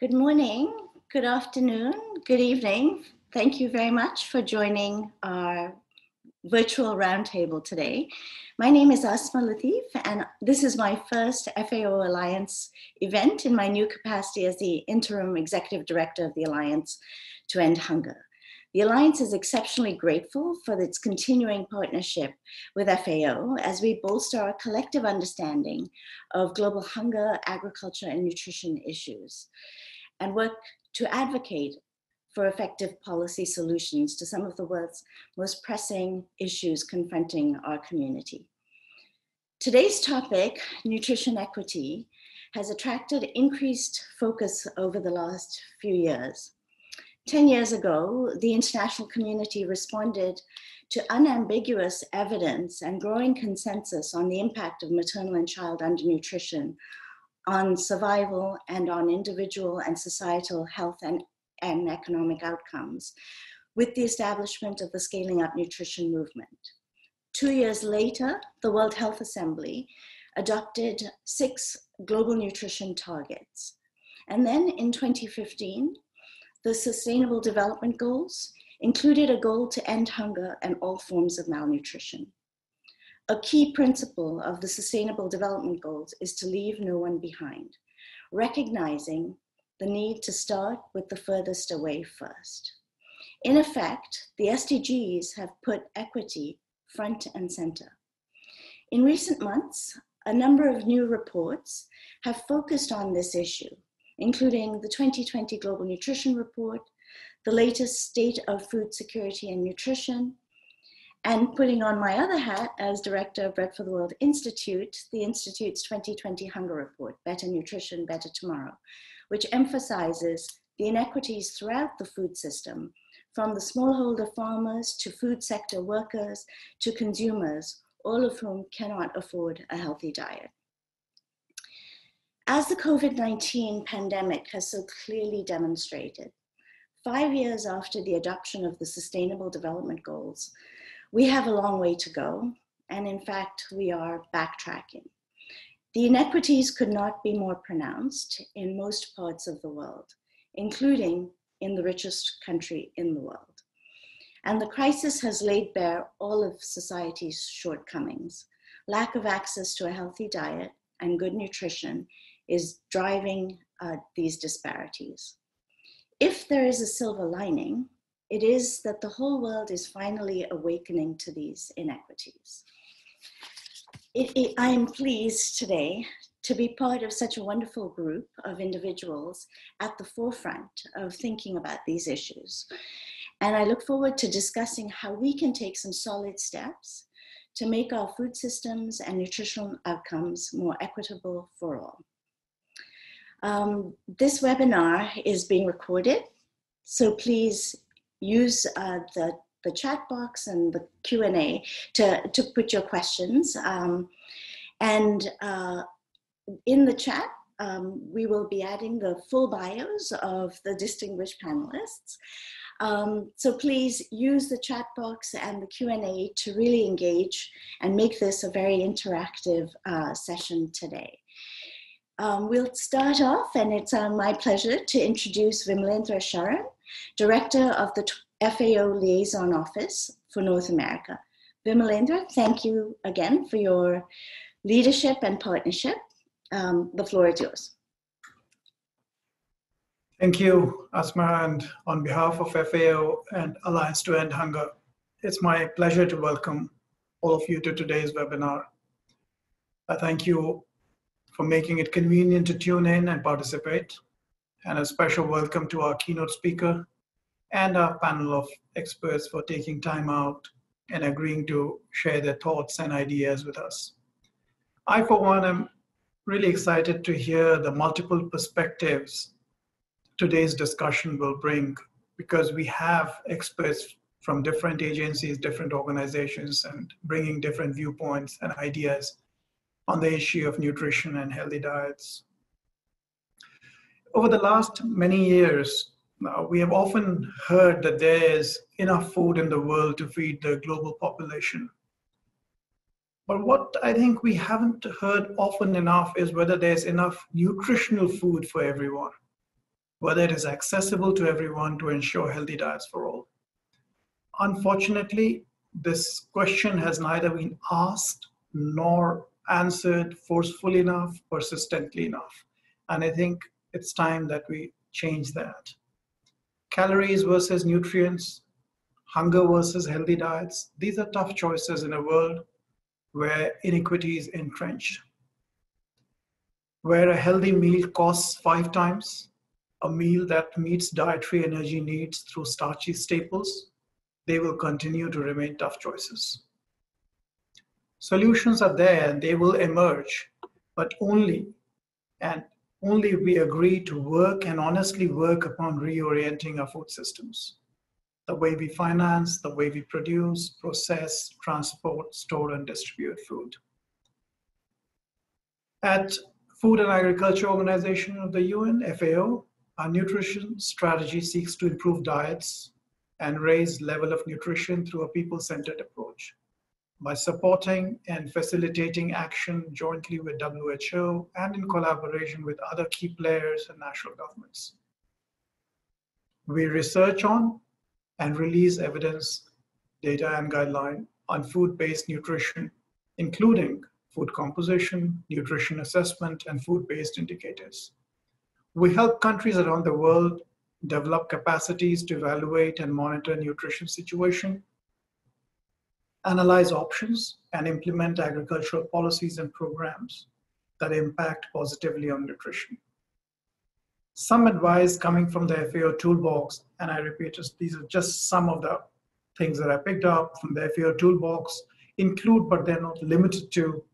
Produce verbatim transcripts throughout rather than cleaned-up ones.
Good morning, good afternoon, good evening. Thank you very much for joining our virtual roundtable today. My name is Asma Lateef, and this is my first F A O Alliance event in my new capacity as the Interim Executive Director of the Alliance to End Hunger. The Alliance is exceptionally grateful for its continuing partnership with F A O as we bolster our collective understanding of global hunger, agriculture, and nutrition issues, and work to advocate for effective policy solutions to some of the world's most pressing issues confronting our community. Today's topic, nutrition equity, has attracted increased focus over the last few years. ten years ago, the international community responded to unambiguous evidence and growing consensus on the impact of maternal and child undernutrition on survival and on individual and societal health and, and economic outcomes with the establishment of the Scaling Up Nutrition movement. Two years later, the World Health Assembly adopted six global nutrition targets. And then in twenty fifteen, the Sustainable Development Goals included a goal to end hunger and all forms of malnutrition. A key principle of the Sustainable Development Goals is to leave no one behind, recognizing the need to start with the furthest away first. In effect, the S D Gs have put equity front and center. In recent months, a number of new reports have focused on this issue, including the twenty twenty Global Nutrition Report, the latest State of Food Security and Nutrition, and putting on my other hat as Director of Bread for the World Institute, the Institute's twenty twenty Hunger Report, Better Nutrition, Better Tomorrow, which emphasizes the inequities throughout the food system, from the smallholder farmers to food sector workers to consumers, all of whom cannot afford a healthy diet. As the COVID nineteen pandemic has so clearly demonstrated, five years after the adoption of the Sustainable Development Goals, we have a long way to go, and in fact, we are backtracking. The inequities could not be more pronounced in most parts of the world, including in the richest country in the world. And the crisis has laid bare all of society's shortcomings. Lack of access to a healthy diet and good nutrition is driving uh, these disparities. If there is a silver lining, it is that the whole world is finally awakening to these inequities. It, it, I am pleased today to be part of such a wonderful group of individuals at the forefront of thinking about these issues. And I look forward to discussing how we can take some solid steps to make our food systems and nutritional outcomes more equitable for all. Um, this webinar is being recorded, so please use uh, the, the chat box and the Q and A to, to put your questions. Um, and uh, in the chat, um, we will be adding the full bios of the distinguished panelists. Um, so please use the chat box and the Q and A to really engage and make this a very interactive uh, session today. Um, we'll start off, and it's uh, my pleasure to introduce Vimlendra Sharan, Director of the F A O Liaison Office for North America. Vimlendra, thank you again for your leadership and partnership. Um, the floor is yours. Thank you, Asma, and on behalf of F A O and Alliance to End Hunger, it's my pleasure to welcome all of you to today's webinar. I thank you for making it convenient to tune in and participate, and a special welcome to our keynote speaker and our panel of experts for taking time out and agreeing to share their thoughts and ideas with us. I, for one, am really excited to hear the multiple perspectives today's discussion will bring, because we have experts from different agencies, different organizations, and bringing different viewpoints and ideas on the issue of nutrition and healthy diets. Over the last many years, uh, we have often heard that there is enough food in the world to feed the global population. But what I think we haven't heard often enough is whether there's enough nutritional food for everyone. whether it is accessible to everyone to ensure healthy diets for all. Unfortunately, this question has neither been asked nor answered forcefully enough, persistently enough. And I think it's time that we change that. Calories versus nutrients, hunger versus healthy diets, these are tough choices in a world where inequity is entrenched, where a healthy meal costs five times a meal that meets dietary energy needs through starchy staples. They will continue to remain tough choices. Solutions are there and they will emerge, but only and only if we agree to work and honestly work upon reorienting our food systems. The way we finance, the way we produce, process, transport, store, and distribute food. At Food and Agriculture Organization of the U N, F A O, our nutrition strategy seeks to improve diets and raise level of nutrition through a people-centered approach by supporting and facilitating action jointly with W H O and in collaboration with other key players and national governments. We research on and release evidence, data, and guideline on food-based nutrition, including food composition, nutrition assessment, and food-based indicators. We help countries around the world develop capacities to evaluate and monitor nutrition situation, analyze options, and implement agricultural policies and programs that impact positively on nutrition. Some advice coming from the F A O toolbox, and I repeat, these are just some of the things that I picked up from the F A O toolbox, include, but they're not limited to,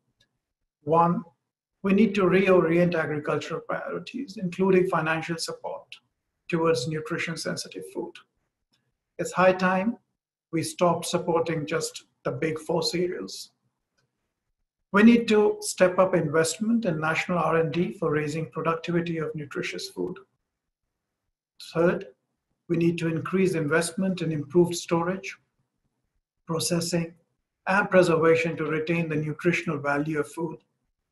one, we need to reorient agricultural priorities, including financial support, towards nutrition-sensitive food. It's high time we stop supporting just the big four cereals. We need to step up investment in national R and D for raising productivity of nutritious food. Third, we need to increase investment in improved storage, processing, and preservation to retain the nutritional value of food,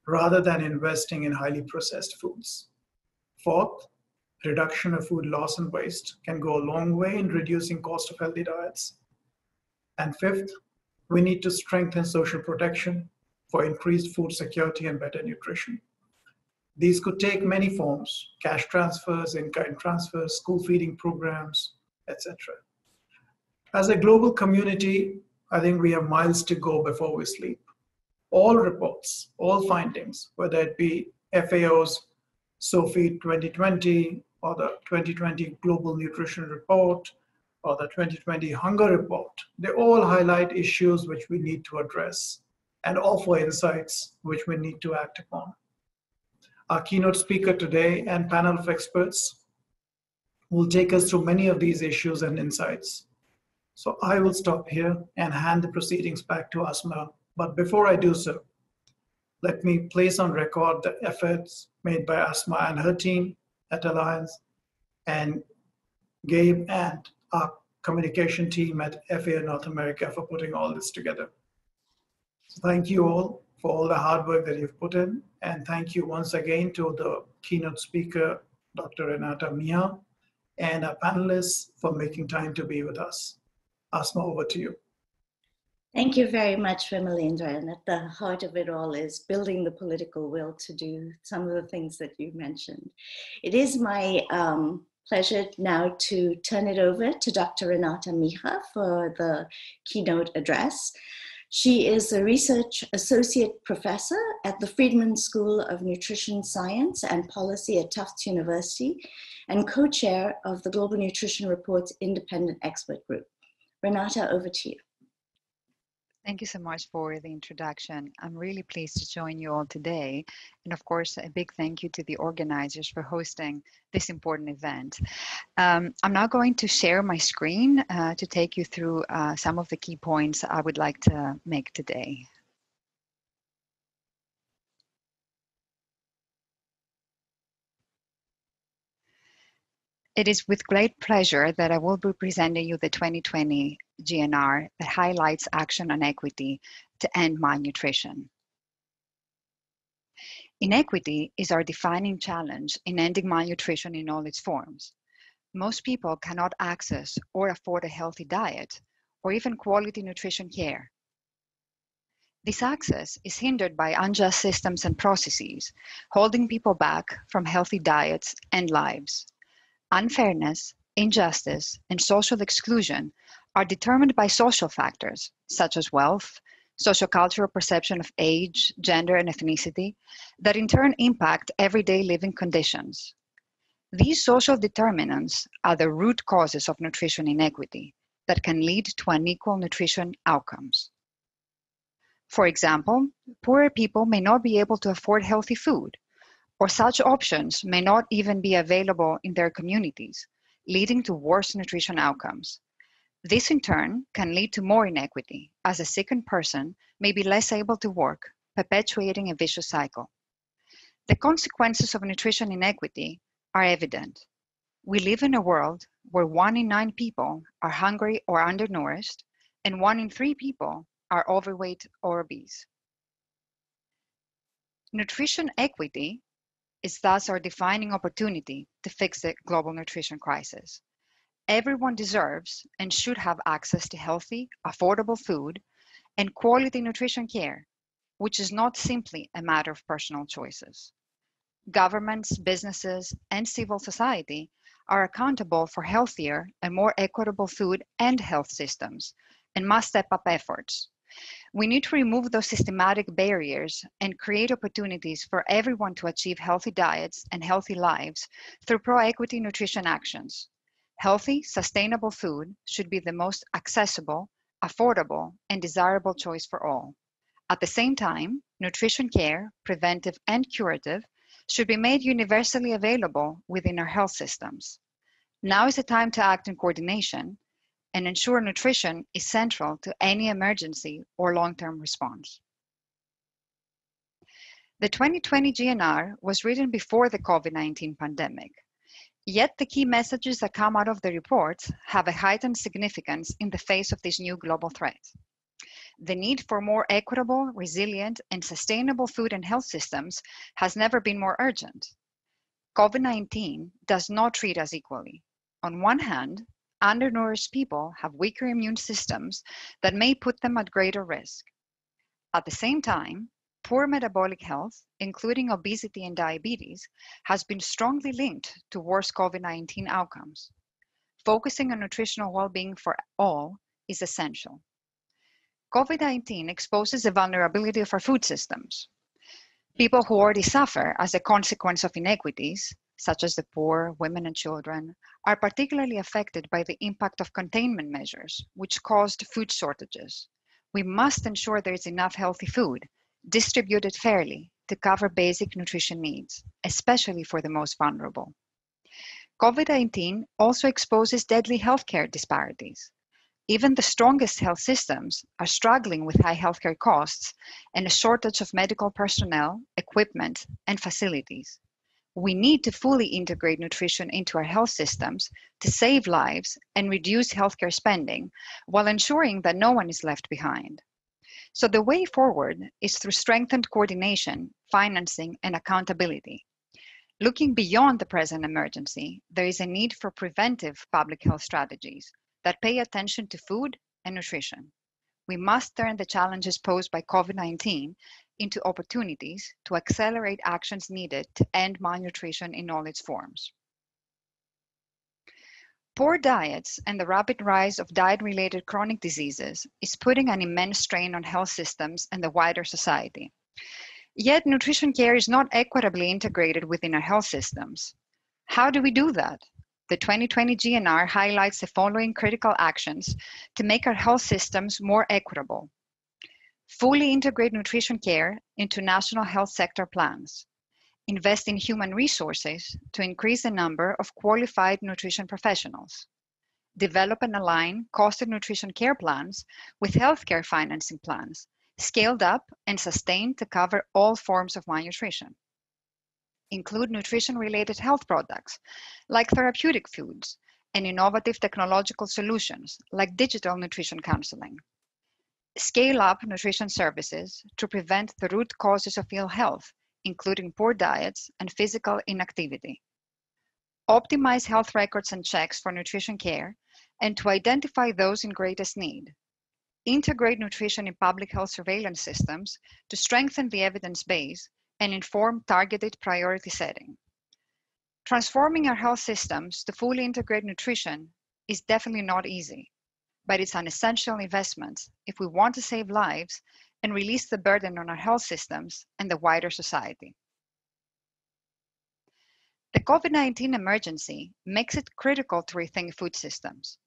rather than investing in highly processed foods. Fourth, reduction of food loss and waste can go a long way in reducing cost of healthy diets. And fifth, we need to strengthen social protection for increased food security and better nutrition. These could take many forms: cash transfers, in-kind transfers, school feeding programs, et cetera. As a global community, I think we have miles to go before we sleep. All reports, all findings, whether it be F A O's SOFI twenty twenty, or the twenty twenty Global Nutrition Report, or the twenty twenty Hunger Report, they all highlight issues which we need to address and offer insights which we need to act upon. Our keynote speaker today and panel of experts will take us through many of these issues and insights. So I will stop here and hand the proceedings back to Asma. But before I do so, let me place on record the efforts made by Asma and her team at Alliance and Gabe and our communication team at F A O North America for putting all this together. So thank you all for all the hard work that you've put in. And thank you once again to the keynote speaker, Doctor Renata Micha, and our panelists for making time to be with us. Asma, over to you. Thank you very much, Vimlendra. And at the heart of it all is building the political will to do some of the things that you mentioned. It is my um, pleasure now to turn it over to Doctor Renata Micha for the keynote address. She is a research associate professor at the Friedman School of Nutrition Science and Policy at Tufts University and co-chair of the Global Nutrition Report's Independent Expert Group. Renata, over to you. Thank you so much for the introduction. I'm really pleased to join you all today. And of course, a big thank you to the organizers for hosting this important event. Um, I'm now going to share my screen uh, to take you through uh, some of the key points I would like to make today. It is with great pleasure that I will be presenting you the twenty twenty G N R that highlights action on equity to end malnutrition. Inequity is our defining challenge in ending malnutrition in all its forms. Most people cannot access or afford a healthy diet or even quality nutrition care. This access is hindered by unjust systems and processes, holding people back from healthy diets and lives. Unfairness, injustice, and social exclusion are determined by social factors, such as wealth, sociocultural perception of age, gender, and ethnicity, that in turn impact everyday living conditions. These social determinants are the root causes of nutrition inequity that can lead to unequal nutrition outcomes. For example, poorer people may not be able to afford healthy food, or such options may not even be available in their communities, leading to worse nutrition outcomes. This in turn can lead to more inequity, as a sickened person may be less able to work, perpetuating a vicious cycle. The consequences of nutrition inequity are evident. We live in a world where one in nine people are hungry or undernourished, and one in three people are overweight or obese. Nutrition equity is thus our defining opportunity to fix the global nutrition crisis. Everyone deserves and should have access to healthy, affordable food and quality nutrition care, which is not simply a matter of personal choices. Governments, businesses, and civil society are accountable for healthier and more equitable food and health systems and must step up efforts. We need to remove those systematic barriers and create opportunities for everyone to achieve healthy diets and healthy lives through pro-equity nutrition actions. Healthy, sustainable food should be the most accessible, affordable, and desirable choice for all. At the same time, nutrition care, preventive and curative, should be made universally available within our health systems. Now is the time to act in coordination and ensure nutrition is central to any emergency or long-term response. The twenty twenty G N R was written before the COVID nineteen pandemic, yet the key messages that come out of the report have a heightened significance in the face of this new global threat. The need for more equitable, resilient, and sustainable food and health systems has never been more urgent. COVID nineteen does not treat us equally. On one hand, undernourished people have weaker immune systems that may put them at greater risk. At the same time, poor metabolic health, including obesity and diabetes, has been strongly linked to worse COVID nineteen outcomes. Focusing on nutritional well-being for all is essential. COVID nineteen exposes the vulnerability of our food systems. People who already suffer as a consequence of inequities, such as the poor, women, and children, are particularly affected by the impact of containment measures, which caused food shortages. We must ensure there is enough healthy food, distributed fairly, to cover basic nutrition needs, especially for the most vulnerable. COVID nineteen also exposes deadly healthcare disparities. Even the strongest health systems are struggling with high healthcare costs and a shortage of medical personnel, equipment, and facilities. We need to fully integrate nutrition into our health systems to save lives and reduce healthcare spending while ensuring that no one is left behind. So the way forward is through strengthened coordination, financing, and accountability. Looking beyond the present emergency, there is a need for preventive public health strategies that pay attention to food and nutrition. We must turn the challenges posed by COVID nineteen into opportunities to accelerate actions needed to end malnutrition in all its forms. Poor diets and the rapid rise of diet-related chronic diseases is putting an immense strain on health systems and the wider society. Yet nutrition care is not equitably integrated within our health systems. How do we do that? The twenty twenty G N R highlights the following critical actions to make our health systems more equitable. Fully integrate nutrition care into national health sector plans. Invest in human resources to increase the number of qualified nutrition professionals. Develop and align costed nutrition care plans with healthcare financing plans, scaled up and sustained to cover all forms of malnutrition. Include nutrition-related health products, like therapeutic foods, and innovative technological solutions, like digital nutrition counseling. Scale up nutrition services to prevent the root causes of ill health, including poor diets and physical inactivity, optimize health records and checks for nutrition care, and to identify those in greatest need, integrate nutrition in public health surveillance systems to strengthen the evidence base and inform targeted priority setting. Transforming our health systems to fully integrate nutrition is definitely not easy, but it's an essential investment if we want to save lives and release the burden on our health systems and the wider society. The COVID nineteen emergency makes it critical to rethink food systems,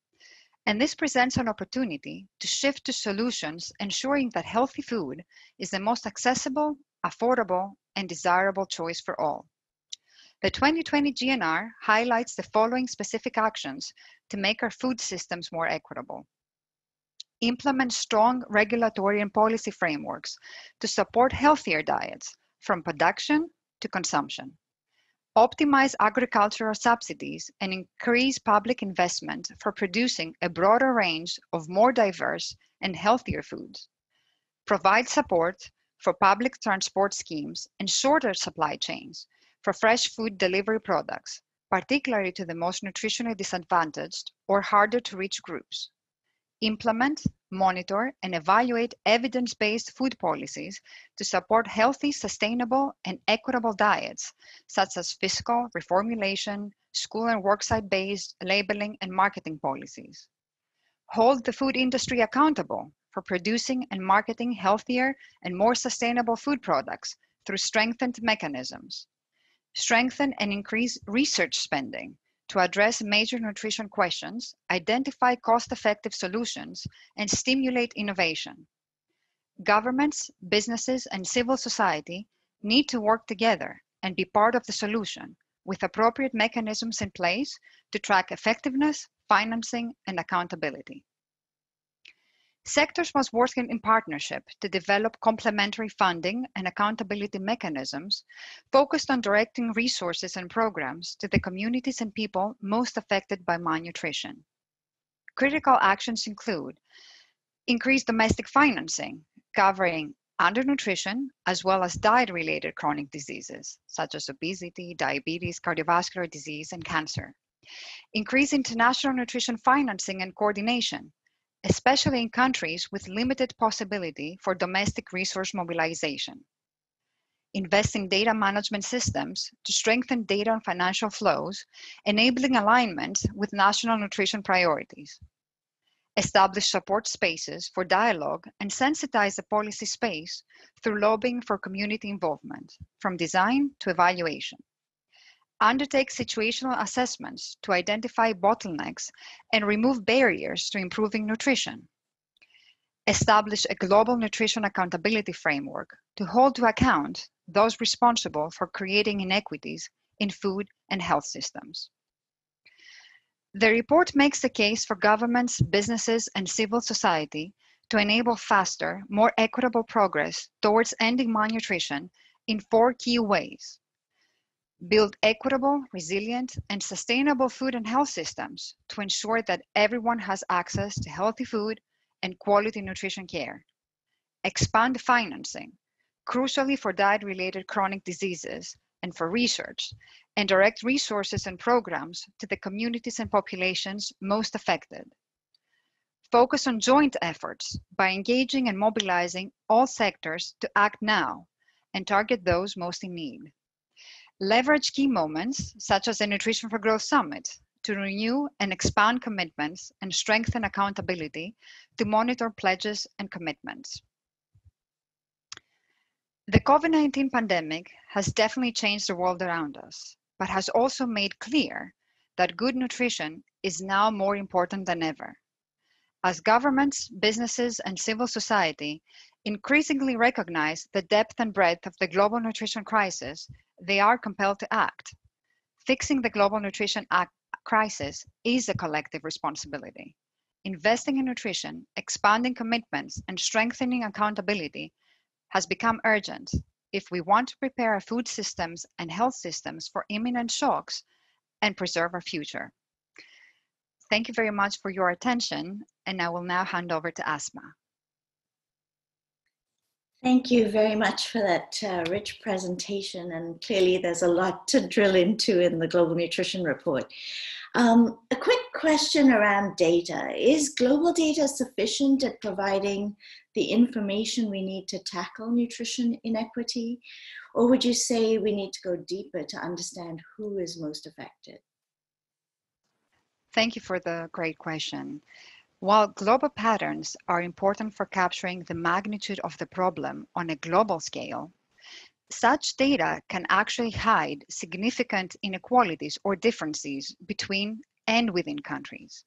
and this presents an opportunity to shift to solutions ensuring that healthy food is the most accessible, affordable, and desirable choice for all. The twenty twenty G N R highlights the following specific actions to make our food systems more equitable. Implement strong regulatory and policy frameworks to support healthier diets from production to consumption. Optimize agricultural subsidies and increase public investment for producing a broader range of more diverse and healthier foods. Provide support for public transport schemes and shorter supply chains for fresh food delivery products, particularly to the most nutritionally disadvantaged or harder to reach groups. Implement, monitor, and evaluate evidence-based food policies to support healthy, sustainable, and equitable diets, such as fiscal, reformulation, school and worksite-based labeling and marketing policies. Hold the food industry accountable for producing and marketing healthier and more sustainable food products through strengthened mechanisms. Strengthen and increase research spending to address major nutrition questions, identify cost-effective solutions, and stimulate innovation. Governments, businesses, and civil society need to work together and be part of the solution, with appropriate mechanisms in place to track effectiveness, financing, and accountability. Sectors must work in partnership to develop complementary funding and accountability mechanisms focused on directing resources and programs to the communities and people most affected by malnutrition. Critical actions include increased domestic financing, covering undernutrition, as well as diet-related chronic diseases, such as obesity, diabetes, cardiovascular disease, and cancer. Increase international nutrition financing and coordination, especially in countries with limited possibility for domestic resource mobilization. Invest in data management systems to strengthen data and financial flows, enabling alignment with national nutrition priorities. Establish support spaces for dialogue and sensitize the policy space through lobbying for community involvement, from design to evaluation. Undertake situational assessments to identify bottlenecks and remove barriers to improving nutrition. Establish a global nutrition accountability framework to hold to account those responsible for creating inequities in food and health systems. The report makes the case for governments, businesses, and civil society to enable faster, more equitable progress towards ending malnutrition in four key ways. Build equitable, resilient, and sustainable food and health systems to ensure that everyone has access to healthy food and quality nutrition care. Expand financing, crucially for diet-related chronic diseases and for research, and direct resources and programs to the communities and populations most affected. Focus on joint efforts by engaging and mobilizing all sectors to act now and target those most in need. Leverage key moments, such as the Nutrition for Growth Summit, to renew and expand commitments and strengthen accountability to monitor pledges and commitments. The COVID nineteen pandemic has definitely changed the world around us, but has also made clear that good nutrition is now more important than ever. As governments, businesses, and civil society increasingly recognize the depth and breadth of the global nutrition crisis, they are compelled to act. Fixing the global nutrition crisis is a collective responsibility. Investing in nutrition, expanding commitments, and strengthening accountability has become urgent if we want to prepare our food systems and health systems for imminent shocks and preserve our future. Thank you very much for your attention, and I will now hand over to Asma. Thank you very much for that uh, rich presentation, and clearly there's a lot to drill into in the Global Nutrition Report. Um, a quick question around data. Is global data sufficient at providing the information we need to tackle nutrition inequity? Or would you say we need to go deeper to understand who is most affected? Thank you for the great question. While global patterns are important for capturing the magnitude of the problem on a global scale, such data can actually hide significant inequalities or differences between and within countries.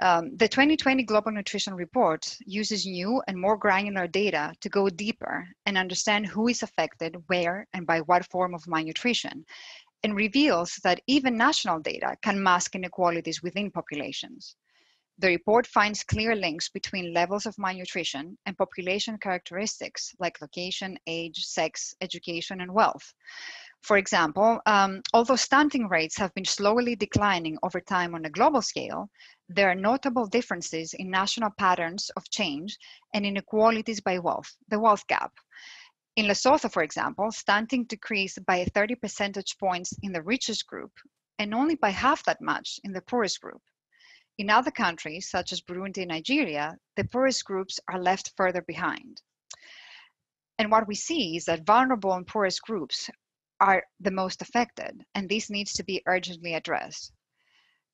Um, the twenty twenty Global Nutrition Report uses new and more granular data to go deeper and understand who is affected, where, and by what form of malnutrition, and reveals that even national data can mask inequalities within populations. The report finds clear links between levels of malnutrition and population characteristics like location, age, sex, education, and wealth. For example, um, although stunting rates have been slowly declining over time on a global scale, there are notable differences in national patterns of change and inequalities by wealth, the wealth gap. In Lesotho, for example, stunting decreased by thirty percentage points in the richest group and only by half that much in the poorest group. In other countries, such as Burundi and Nigeria, the poorest groups are left further behind. And what we see is that vulnerable and poorest groups are the most affected, and this needs to be urgently addressed.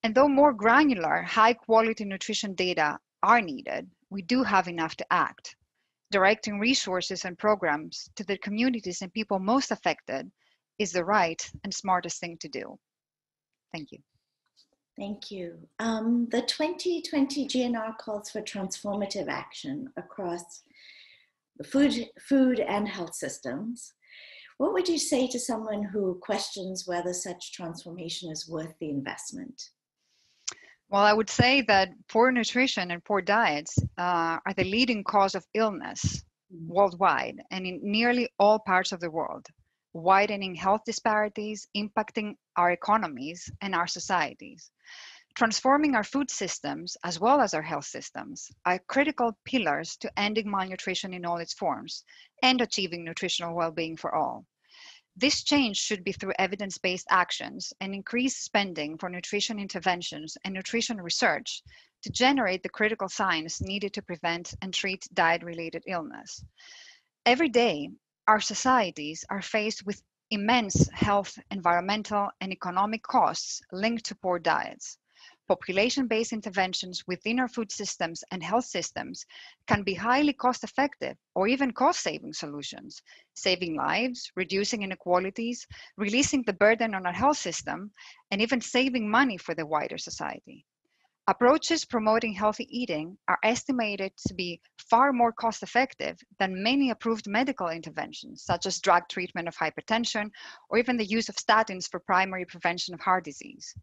And though more granular, high-quality nutrition data are needed, we do have enough to act. Directing resources and programs to the communities and people most affected is the right and smartest thing to do. Thank you. Thank you. Um, the twenty twenty G N R calls for transformative action across the food, food and health systems. What would you say to someone who questions whether such transformation is worth the investment? Well, I would say that poor nutrition and poor diets uh, are the leading cause of illness mm-hmm. worldwide and in nearly all parts of the world, widening health disparities, impacting our economies and our societies. Transforming our food systems as well as our health systems are critical pillars to ending malnutrition in all its forms and achieving nutritional well-being for all. This change should be through evidence-based actions and increased spending for nutrition interventions and nutrition research to generate the critical science needed to prevent and treat diet-related illness. Every day, our societies are faced with immense health, environmental, and economic costs linked to poor diets. Population-based interventions within our food systems and health systems can be highly cost-effective or even cost-saving solutions, saving lives, reducing inequalities, releasing the burden on our health system, and even saving money for the wider society. Approaches promoting healthy eating are estimated to be far more cost-effective than many approved medical interventions, such as drug treatment of hypertension, or even the use of statins for primary prevention of heart disease.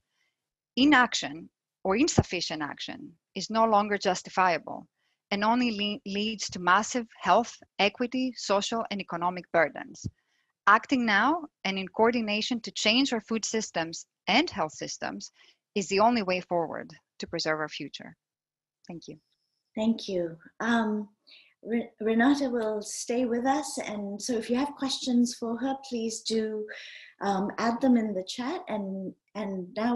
Inaction or insufficient action is no longer justifiable and only le- leads to massive health, equity, social, and economic burdens. Acting now and in coordination to change our food systems and health systems is the only way forward to preserve our future. Thank you. Thank you. Um, Re- Renata will stay with us, and so if you have questions for her, please do um, add them in the chat. And, and now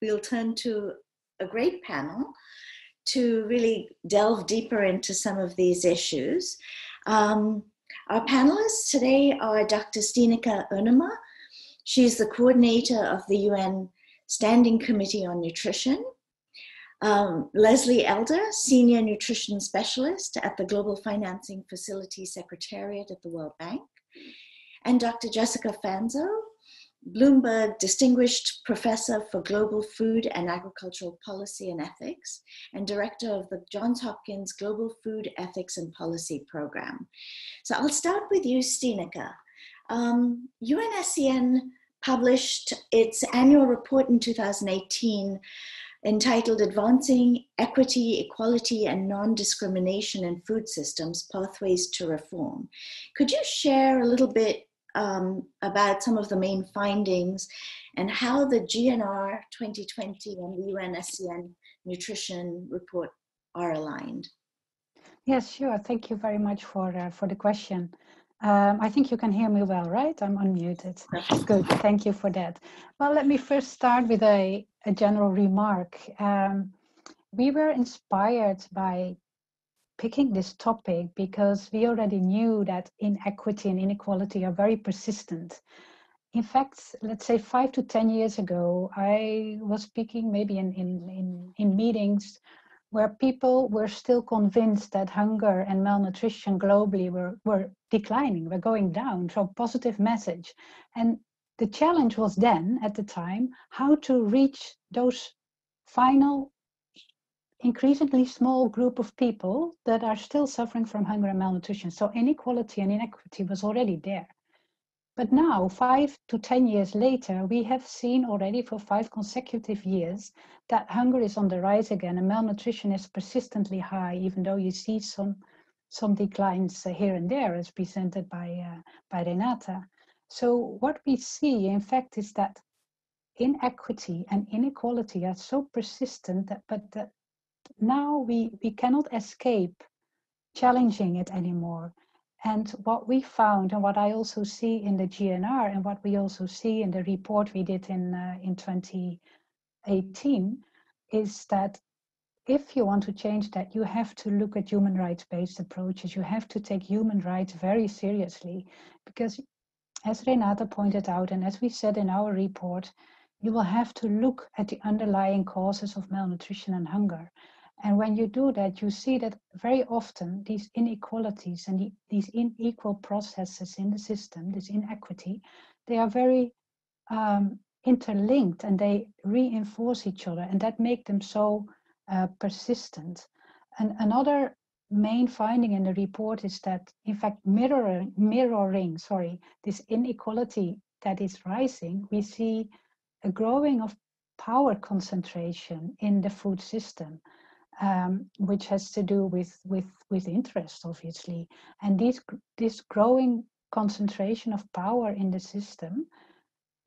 we'll turn to a great panel to really delve deeper into some of these issues. Um, our panelists today are Doctor Stineke Oenema. She's the coordinator of the U N Standing Committee on Nutrition. Um, Leslie Elder, Senior Nutrition Specialist at the Global Financing Facility Secretariat at the World Bank, and Doctor Jessica Fanzo, Bloomberg Distinguished Professor for Global Food and Agricultural Policy and Ethics, and Director of the Johns Hopkins Global Food Ethics and Policy Program. So I'll start with you, Stineke. Um, U N S C N published its annual report in two thousand eighteen entitled Advancing Equity, Equality, and Non-Discrimination in Food Systems, Pathways to Reform. Could you share a little bit um, about some of the main findings and how the G N R twenty twenty and the U N S C N Nutrition Report are aligned? Yes, sure. Thank you very much for uh, for the question. Um, I think you can hear me well, right? I'm unmuted. Good. Thank you for that. Well, let me first start with a, a general remark. Um, we were inspired by picking this topic because we already knew that inequity and inequality are very persistent. In fact, let's say five to ten years ago, I was speaking maybe in, in, in, in meetings where people were still convinced that hunger and malnutrition globally were, were declining, were going down, so positive message. And the challenge was then, at the time, how to reach those final, increasingly small group of people that are still suffering from hunger and malnutrition. So inequality and inequity was already there. But now, five to ten years later, we have seen already for five consecutive years that hunger is on the rise again and malnutrition is persistently high, even though you see some, some declines here and there as presented by, uh, by Renata. So what we see, in fact, is that inequity and inequality are so persistent that, but that now we, we cannot escape challenging it anymore. And what we found, and what I also see in the G N R, and what we also see in the report we did in uh, in twenty eighteen, is that if you want to change that, you have to look at human rights-based approaches. You have to take human rights very seriously, because as Renata pointed out, and as we said in our report, you will have to look at the underlying causes of malnutrition and hunger. And when you do that, you see that very often these inequalities and the, these unequal processes in the system, this inequity, they are very um, interlinked and they reinforce each other, and that makes them so uh, persistent. And another main finding in the report is that, in fact, mirroring, mirroring sorry, this inequality that is rising, we see a growing of power concentration in the food system. Um, which has to do with, with, with interest, obviously. And these, this growing concentration of power in the system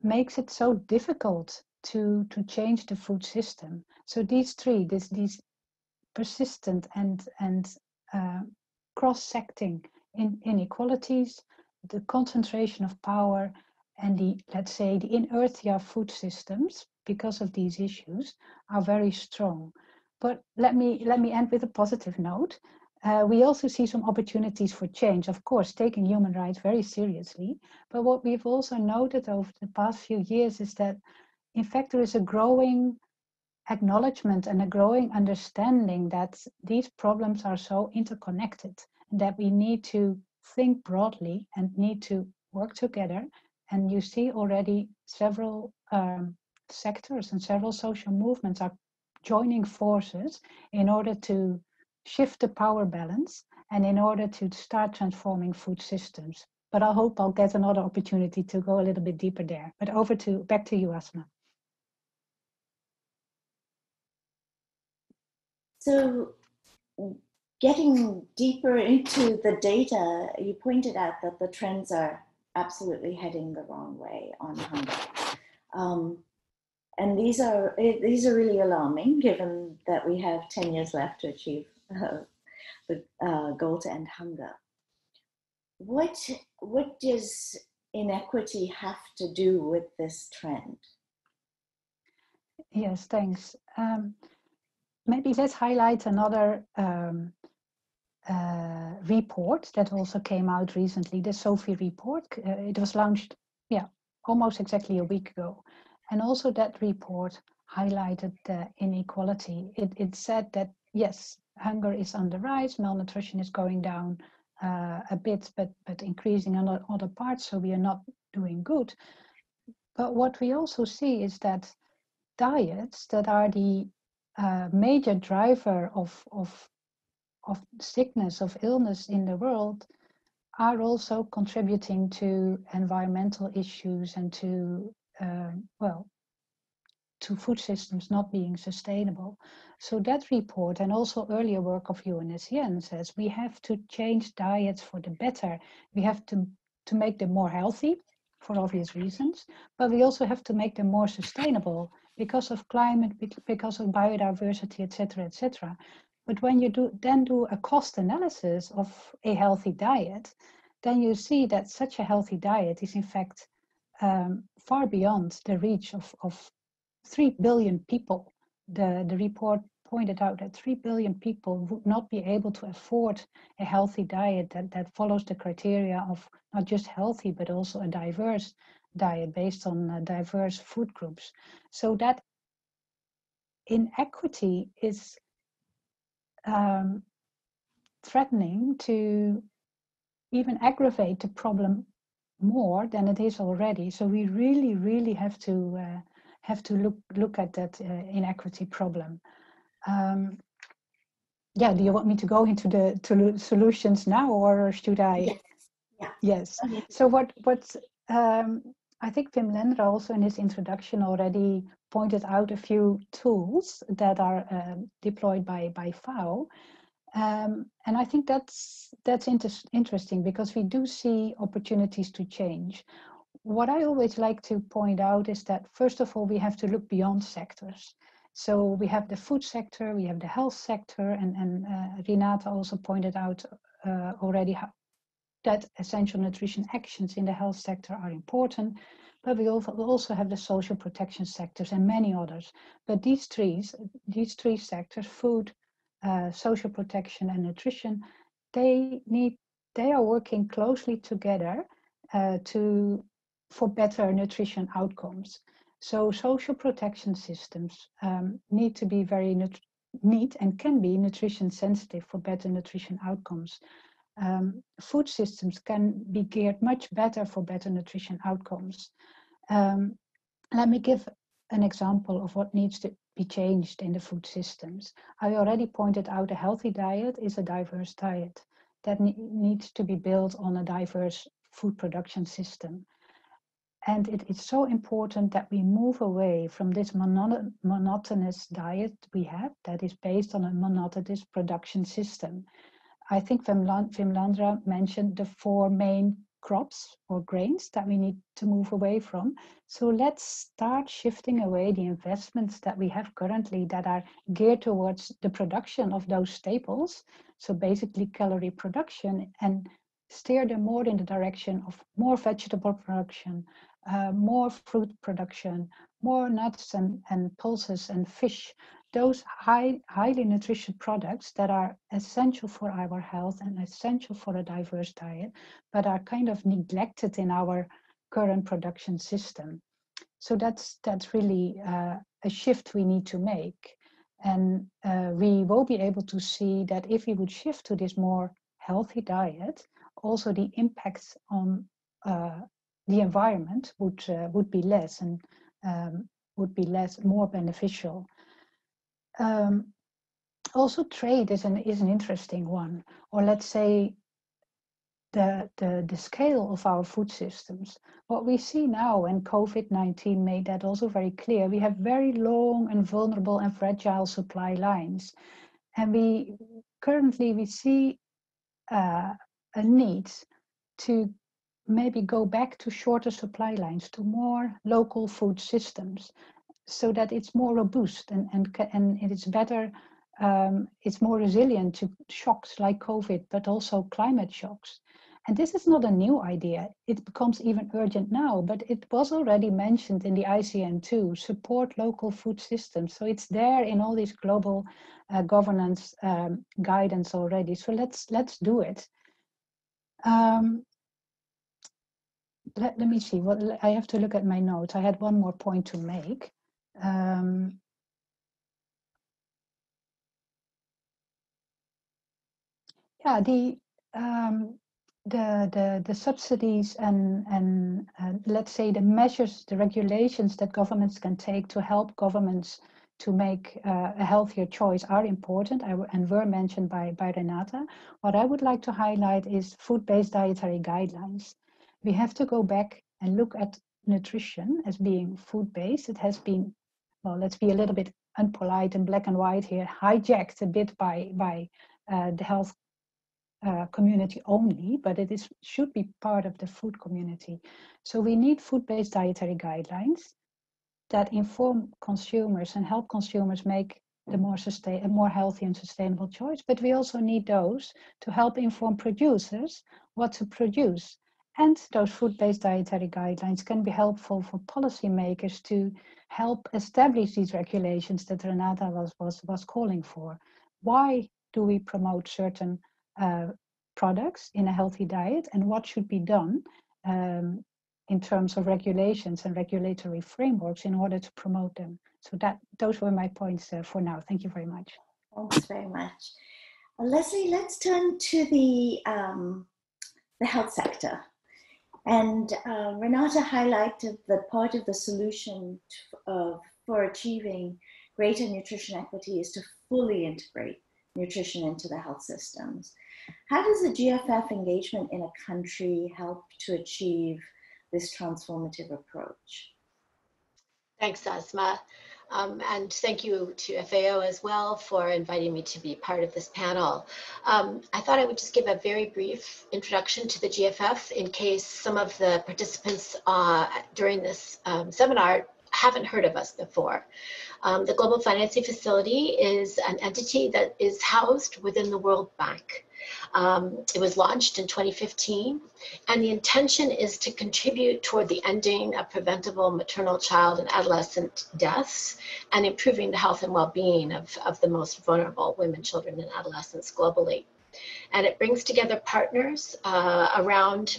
makes it so difficult to, to change the food system. So these three, this, these persistent and, and uh, cross-secting in, inequalities, the concentration of power, and the, let's say, the inertia of food systems, because of these issues, are very strong. But let me, let me end with a positive note. Uh, we also see some opportunities for change, of course, taking human rights very seriously. But what we've also noted over the past few years is that, in fact, there is a growing acknowledgement and a growing understanding that these problems are so interconnected and that we need to think broadly and need to work together. And you see already several um, sectors and several social movements are joining forces in order to shift the power balance and in order to start transforming food systems. But I hope I'll get another opportunity to go a little bit deeper there. But over to, back to you, Asma. So getting deeper into the data, you pointed out that the trends are absolutely heading the wrong way on hunger. Um, And these are these are really alarming, given that we have ten years left to achieve uh, the uh, goal to end hunger. What what does inequity have to do with this trend? Yes, thanks. Um, maybe let's highlight another um, uh, report that also came out recently, the SOFI report. Uh, it was launched, yeah, almost exactly a week ago. And also that report highlighted the inequality. It, it said that, yes, hunger is on the rise, malnutrition is going down uh, a bit, but, but increasing on other parts, so we are not doing good. But what we also see is that diets that are the uh, major driver of, of, of sickness, of illness in the world, are also contributing to environmental issues and to Uh, well, to food systems not being sustainable. So that report and also earlier work of U N S C N says we have to change diets for the better. We have to, to make them more healthy for obvious reasons, but we also have to make them more sustainable because of climate, because of biodiversity, et cetera, et cetera. But when you do then do a cost analysis of a healthy diet, then you see that such a healthy diet is in fact um, far beyond the reach of, of three billion people. The, the report pointed out that three billion people would not be able to afford a healthy diet that, that follows the criteria of not just healthy, but also a diverse diet based on uh, diverse food groups. So that inequity is um, threatening to even aggravate the problem more than it is already. So we really, really have to uh, have to look look at that uh, inequity problem. Um, yeah, do you want me to go into the to solutions now, or should I? Yes. Yeah. Yes. Okay. So what what um, I think Vimlendra also in his introduction already pointed out a few tools that are uh, deployed by by FAO. Um, and I think that's that's inter interesting because we do see opportunities to change. What I always like to point out is that, first of all, we have to look beyond sectors. So we have the food sector, we have the health sector, and, and uh, Renata also pointed out uh, already how, that essential nutrition actions in the health sector are important. But we also have the social protection sectors and many others. But these three, these three sectors, food, Uh, social protection and nutrition, they need they are working closely together uh, to for better nutrition outcomes. So social protection systems um, need to be very need and can be nutrition sensitive for better nutrition outcomes. Um, food systems can be geared much better for better nutrition outcomes. Um, let me give an example of what needs to be changed in the food systems. I already pointed out a healthy diet is a diverse diet that ne needs to be built on a diverse food production system. And it is so important that we move away from this mono monotonous diet we have that is based on a monotonous production system. I think Vimlendra mentioned the four main crops or grains that we need to move away from. So let's start shifting away the investments that we have currently that are geared towards the production of those staples. So basically calorie production, and steer them more in the direction of more vegetable production, uh, more fruit production, more nuts and, and pulses and fish. Those high, highly nutritious products that are essential for our health and essential for a diverse diet, but are kind of neglected in our current production system. So that's, that's really uh, a shift we need to make. And uh, we will be able to see that if we would shift to this more healthy diet, also the impacts on uh, the environment would, uh, would be less and um, would be less, more beneficial. Um, also trade is an is an interesting one, or let's say the the the scale of our food systems. What we see now, and COVID nineteen made that also very clear, we have very long and vulnerable and fragile supply lines, and we currently we see uh, a need to maybe go back to shorter supply lines, to more local food systems, so that it's more robust and and and it's better, um, it's more resilient to shocks like COVID, but also climate shocks. And this is not a new idea. It becomes even urgent now, but it was already mentioned in the I C M two, support local food systems. So it's there in all these global uh, governance um, guidance already. So let's let's do it. Um, let, let me see. Well, I have to look at my notes. I had one more point to make. Um, yeah, the um, the the the subsidies and and uh, let's say the measures, the regulations that governments can take to help governments to make uh, a healthier choice are important and were mentioned by by Renata. What I would like to highlight is food-based dietary guidelines. We have to go back and look at nutrition as being food-based. It has been, well, let's be a little bit unpolite and black and white here, hijacked a bit by by uh, the health uh, community only, but it is should be part of the food community. So we need food-based dietary guidelines that inform consumers and help consumers make the more sustain, a more healthy and sustainable choice. But we also need those to help inform producers what to produce. And those food-based dietary guidelines can be helpful for policymakers to help establish these regulations that Renata was, was, was calling for. Why do we promote certain uh, products in a healthy diet, and what should be done um, in terms of regulations and regulatory frameworks in order to promote them? So that those were my points uh, for now. Thank you very much. Thanks very much. Well, Leslie, let's turn to the, um, the health sector. And uh, Renata highlighted the part of the solution to, uh, for achieving greater nutrition equity is to fully integrate nutrition into the health systems. How does the G F F engagement in a country help to achieve this transformative approach? Thanks, Asma. Um, and thank you to F A O as well for inviting me to be part of this panel. Um, I thought I would just give a very brief introduction to the G F F in case some of the participants uh, during this um, seminar haven't heard of us before. Um, the Global Financing Facility is an entity that is housed within the World Bank. Um, it was launched in twenty fifteen, and the intention is to contribute toward the ending of preventable maternal, child, and adolescent deaths and improving the health and well-being of, of the most vulnerable women, children, and adolescents globally. And it brings together partners uh, around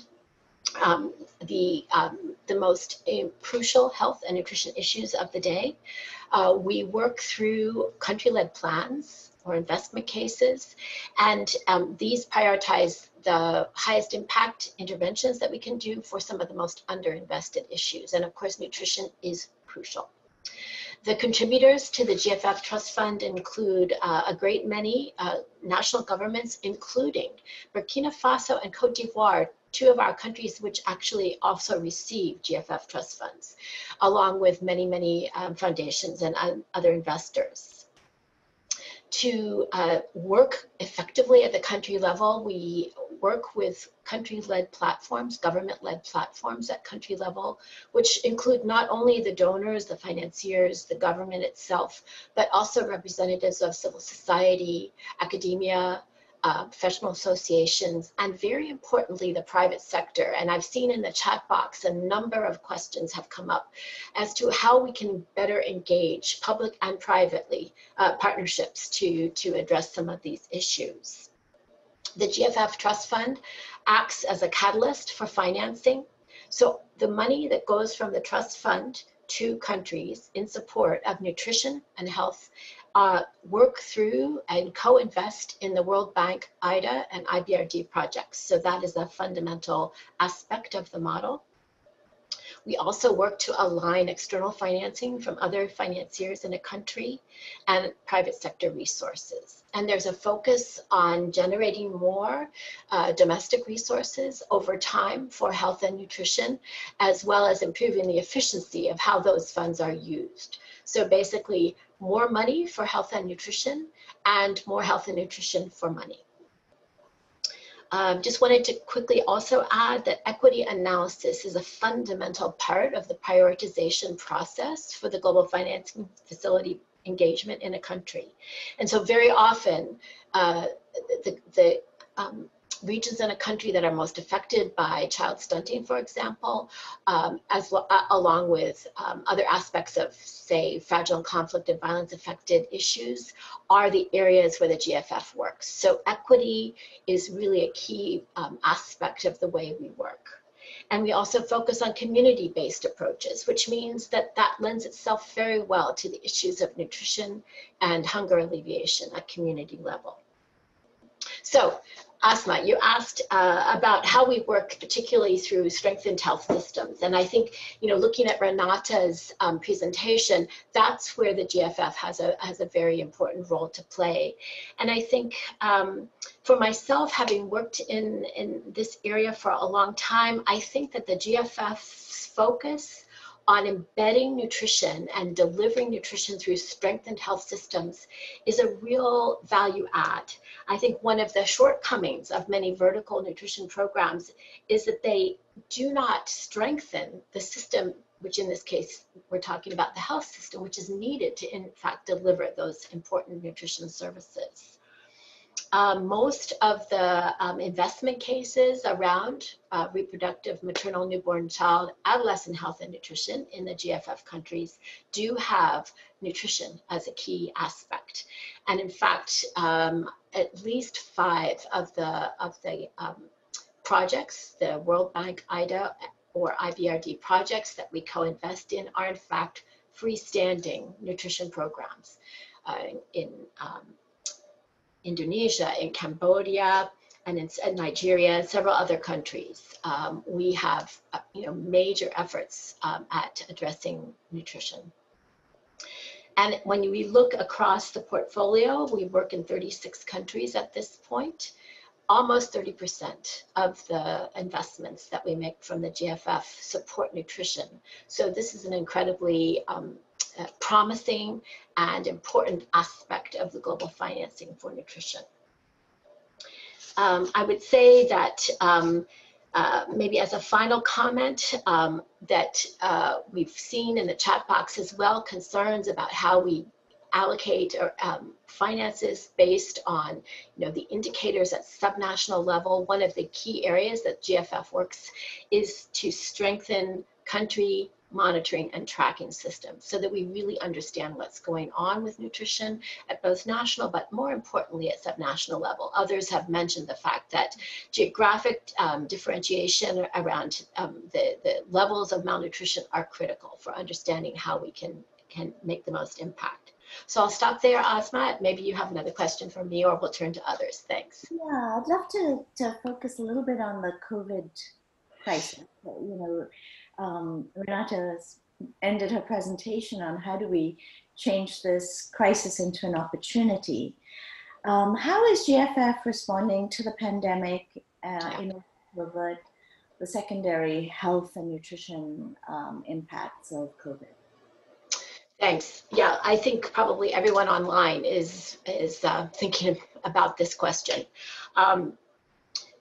um, the, um, the most uh, crucial health and nutrition issues of the day. Uh, we work through country-led plans or investment cases, and um, these prioritize the highest impact interventions that we can do for some of the most underinvested issues. And of course, nutrition is crucial. The contributors to the G F F Trust Fund include uh, a great many uh, national governments, including Burkina Faso and Cote d'Ivoire, two of our countries which actually also receive G F F Trust Funds, along with many, many um, foundations and uh, other investors. To uh, work effectively at the country level, we work with country-led platforms, government-led platforms at country level, which include not only the donors, the financiers, the government itself, but also representatives of civil society, academia, uh, professional associations, and very importantly, the private sector. And I've seen in the chat box a number of questions have come up as to how we can better engage public and privately Uh, partnerships to, to address some of these issues. The G F F Trust Fund acts as a catalyst for financing. So the money that goes from the trust fund to countries in support of nutrition and health uh, work through and co-invest in the World Bank, I D A, and I B R D projects. So that is a fundamental aspect of the model. We also work to align external financing from other financiers in a country and private sector resources. And there's a focus on generating more uh, domestic resources over time for health and nutrition, as well as improving the efficiency of how those funds are used. So basically, more money for health and nutrition and more health and nutrition for money. Um, just wanted to quickly also add that equity analysis is a fundamental part of the prioritization process for the Global Financing Facility engagement in a country. And so very often, uh, the, the um, regions in a country that are most affected by child stunting, for example, um, as well, uh, along with um, other aspects of, say, fragile conflict and violence-affected issues, are the areas where the G F F works. So equity is really a key um, aspect of the way we work. And we also focus on community-based approaches, which means that that lends itself very well to the issues of nutrition and hunger alleviation at community level. So, Asma, you asked uh, about how we work, particularly through strengthened health systems. And I think, you know, looking at Renata's um, presentation, that's where the G F F has a, has a very important role to play. And I think um, for myself, having worked in, in this area for a long time, I think that the G F F's focus on embedding nutrition and delivering nutrition through strengthened health systems is a real value add. I think one of the shortcomings of many vertical nutrition programs is that they do not strengthen the system, which in this case, we're talking about the health system, which is needed to in fact deliver those important nutrition services. Um, most of the um, investment cases around uh, reproductive, maternal, newborn, child, adolescent health and nutrition in the G F F countries do have nutrition as a key aspect. And in fact, um, at least five of the, of the um, projects, the World Bank, I D A, or I B R D projects that we co-invest in are in fact freestanding nutrition programs uh, in um, Indonesia, in Cambodia, and in, in Nigeria, and several other countries. Um, we have uh, you know, major efforts um, at addressing nutrition. And when we look across the portfolio, we work in thirty-six countries at this point. Almost thirty percent of the investments that we make from the G F F support nutrition. So this is an incredibly um, uh, promising and important aspect of the global financing for nutrition. Um, I would say that um, uh, maybe as a final comment um, that uh, we've seen in the chat box as well, concerns about how we allocate or um, finances based on, you know, the indicators at subnational level. One of the key areas that G F F works is to strengthen country monitoring and tracking systems so that we really understand what's going on with nutrition at both national, but more importantly at subnational level. Others have mentioned the fact that geographic um, differentiation around um, the, the levels of malnutrition are critical for understanding how we can, can make the most impact. So I'll stop there, Asma. Maybe you have another question for me, or we'll turn to others. Thanks. Yeah, I'd love to, to focus a little bit on the COVID crisis. You know, um, Renata ended her presentation on how do we change this crisis into an opportunity. Um, how is G F F responding to the pandemic uh, yeah. in order to avert the secondary health and nutrition um, impacts of COVID? Thanks. Yeah, I think probably everyone online is, is uh, thinking about this question. Um,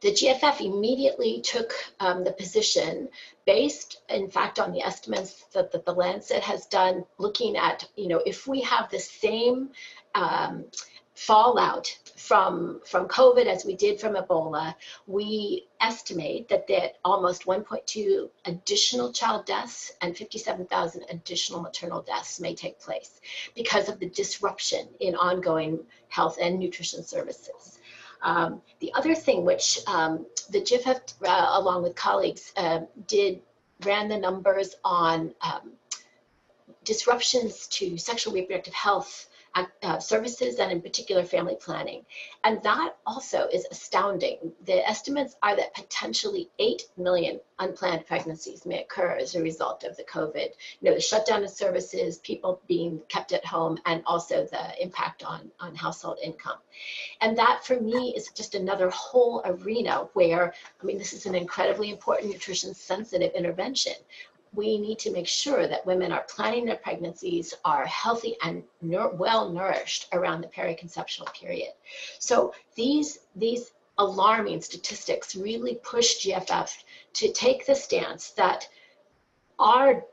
the G F F immediately took um, the position based, in fact, on the estimates that, that the Lancet has done, looking at, you know, if we have the same um, fallout from, from COVID as we did from Ebola, we estimate that that almost one point two additional child deaths and fifty-seven thousand additional maternal deaths may take place because of the disruption in ongoing health and nutrition services. Um, the other thing which um, the G F F, uh, along with colleagues, uh, did ran the numbers on um, disruptions to sexual reproductive health Uh, services, and in particular family planning. And that also is astounding. The estimates are that potentially eight million unplanned pregnancies may occur as a result of the COVID, you know, the shutdown of services, people being kept at home, and also the impact on, on household income. And that for me is just another whole arena where, I mean, this is an incredibly important nutrition sensitive intervention. We need to make sure that women are planning their pregnancies, are healthy and well nourished around the periconceptional period. So these, these alarming statistics really push G F F to take the stance that our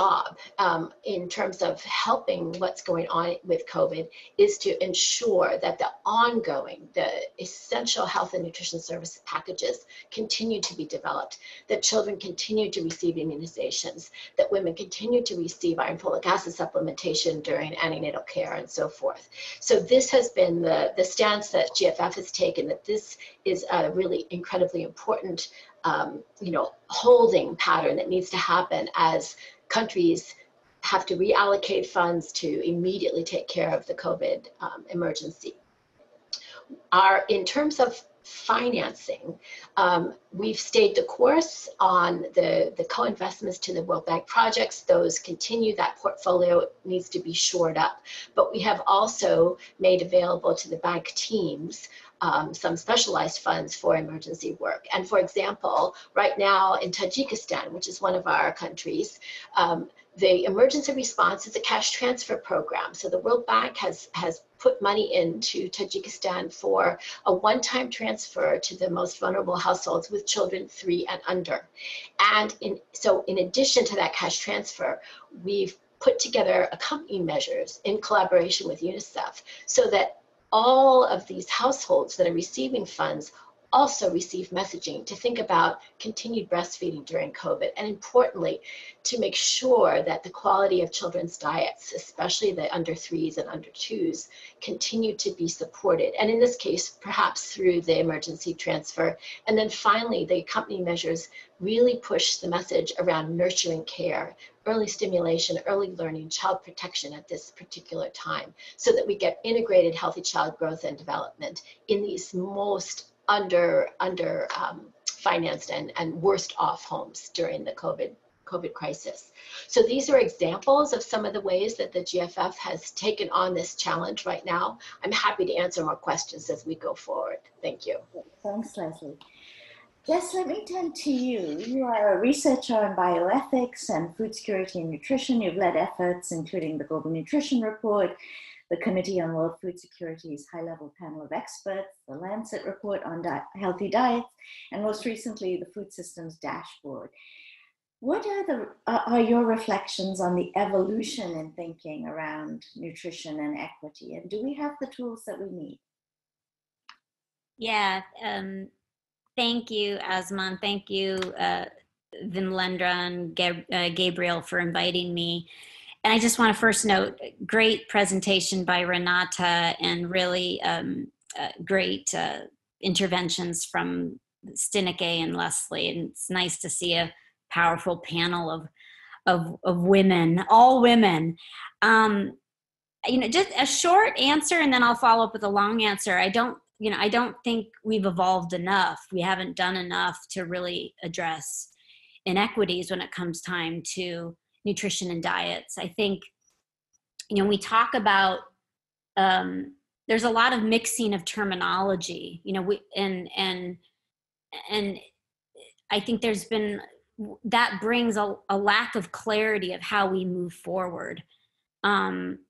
job um, in terms of helping what's going on with COVID is to ensure that the ongoing, the essential health and nutrition service packages continue to be developed, that children continue to receive immunizations, that women continue to receive iron folic acid supplementation during antenatal care and so forth. So this has been the, the stance that G F F has taken, that this is a really incredibly important um, you know, holding pattern that needs to happen as countries have to reallocate funds to immediately take care of the COVID um, emergency. Our, in terms of financing, um, we've stayed the course on the, the co-investments to the World Bank projects. Those continue. That portfolio needs to be shored up. But we have also made available to the bank teams um, some specialized funds for emergency work. And for example, right now in Tajikistan, which is one of our countries, um, the emergency response is a cash transfer program. So the World Bank has, has put money into Tajikistan for a one-time transfer to the most vulnerable households with children three and under. And in, so in addition to that cash transfer, we've put together accompanying measures in collaboration with UNICEF so that all of these households that are receiving funds also receive messaging to think about continued breastfeeding during COVID, and importantly, to make sure that the quality of children's diets, especially the under threes and under twos, continue to be supported. And in this case, perhaps through the emergency transfer. And then finally, the accompanying measures really push the message around nurturing care, early stimulation, early learning, child protection at this particular time, so that we get integrated healthy child growth and development in these most under under um, financed and, and worst off homes during the COVID, COVID crisis. So these are examples of some of the ways that the G F F has taken on this challenge right now. I'm happy to answer more questions as we go forward. Thank you. Thanks, Leslie. Yes, let me turn to you. You are a researcher on bioethics and food security and nutrition. You've led efforts including the Global Nutrition Report, the Committee on World Food Security's high-level panel of experts, the Lancet report on di healthy diets, and most recently, the Food Systems Dashboard. What are, the, uh, are your reflections on the evolution in thinking around nutrition and equity? And do we have the tools that we need? Yeah, um, thank you, Asma. Thank you, uh, Vimlendra and Gab uh, Gabriel for inviting me. And I just want to first note, great presentation by Renata, and really um, uh, great uh, interventions from Stineke and Leslie. And it's nice to see a powerful panel of of, of women, all women. Um, you know, just a short answer, and then I'll follow up with a long answer. I don't, you know, I don't think we've evolved enough. We haven't done enough to really address inequities when it comes time to nutrition and diets. I think, you know, we talk about, um, there's a lot of mixing of terminology, you know, we, and, and, and I think there's been, that brings a, a lack of clarity of how we move forward. Um,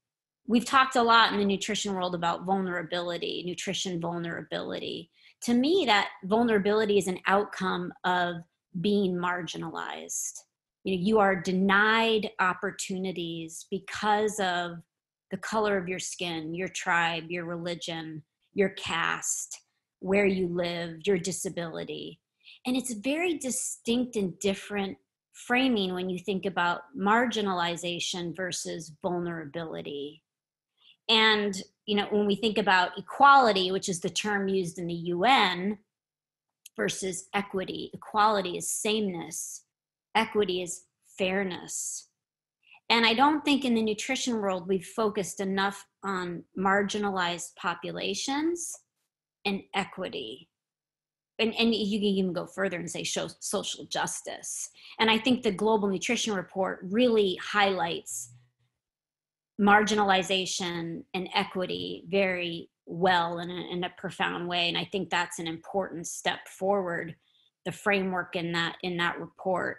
we've talked a lot in the nutrition world about vulnerability, nutrition vulnerability. To me, that vulnerability is an outcome of being marginalized. You know, you are denied opportunities because of the color of your skin, your tribe, your religion, your caste, where you live, your disability. And it's very distinct and different framing when you think about marginalization versus vulnerability. And, you know, when we think about equality, which is the term used in the U N, versus equity, equality is sameness. Equity is fairness. And I don't think in the nutrition world we've focused enough on marginalized populations and equity. And, and you can even go further and say show social justice. And I think the Global Nutrition Report really highlights marginalization and equity very well in a, in a profound way. And I think that's an important step forward, the framework in that, in that report.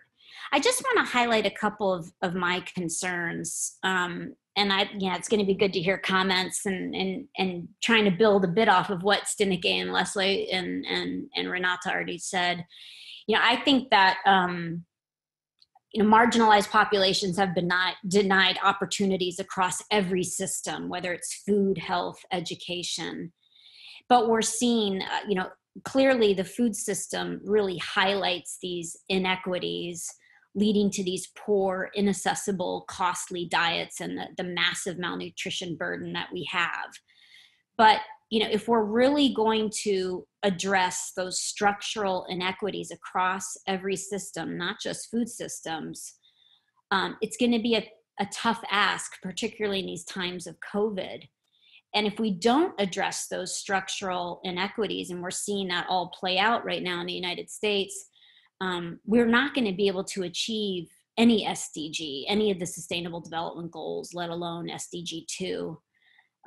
I just want to highlight a couple of, of my concerns, um, and I, yeah, it's going to be good to hear comments and, and, and trying to build a bit off of what Stineke and Leslie and, and, and Renata already said. You know, I think that, um, you know, marginalized populations have been not denied opportunities across every system, whether it's food, health, education, but we're seeing, uh, you know, clearly the food system really highlights these inequities leading to these poor, inaccessible, costly diets and the, the massive malnutrition burden that we have. But, you know, if we're really going to address those structural inequities across every system, not just food systems, um, it's going to be a, a tough ask, particularly in these times of COVID. And if we don't address those structural inequities, and we're seeing that all play out right now in the United States, um, we're not going to be able to achieve any S D G, any of the Sustainable Development Goals, let alone S D G two.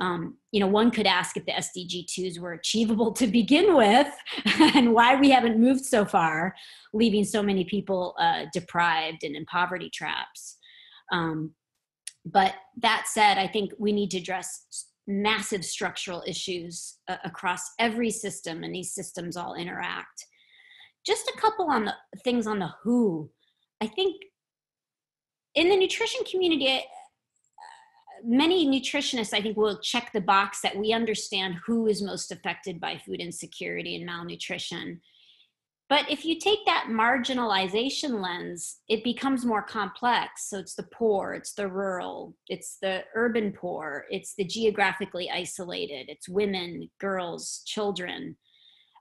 Um, you know, one could ask if the S D G twos were achievable to begin with and why we haven't moved so far, leaving so many people uh, deprived and in poverty traps. Um, but that said, I think we need to address massive structural issues uh, across every system, and these systems all interact. Just a couple on the things on the who. I think in the nutrition community, many nutritionists, I think, will check the box that we understand who is most affected by food insecurity and malnutrition. But if you take that marginalization lens, it becomes more complex. So it's the poor, it's the rural, it's the urban poor, it's the geographically isolated, it's women, girls, children.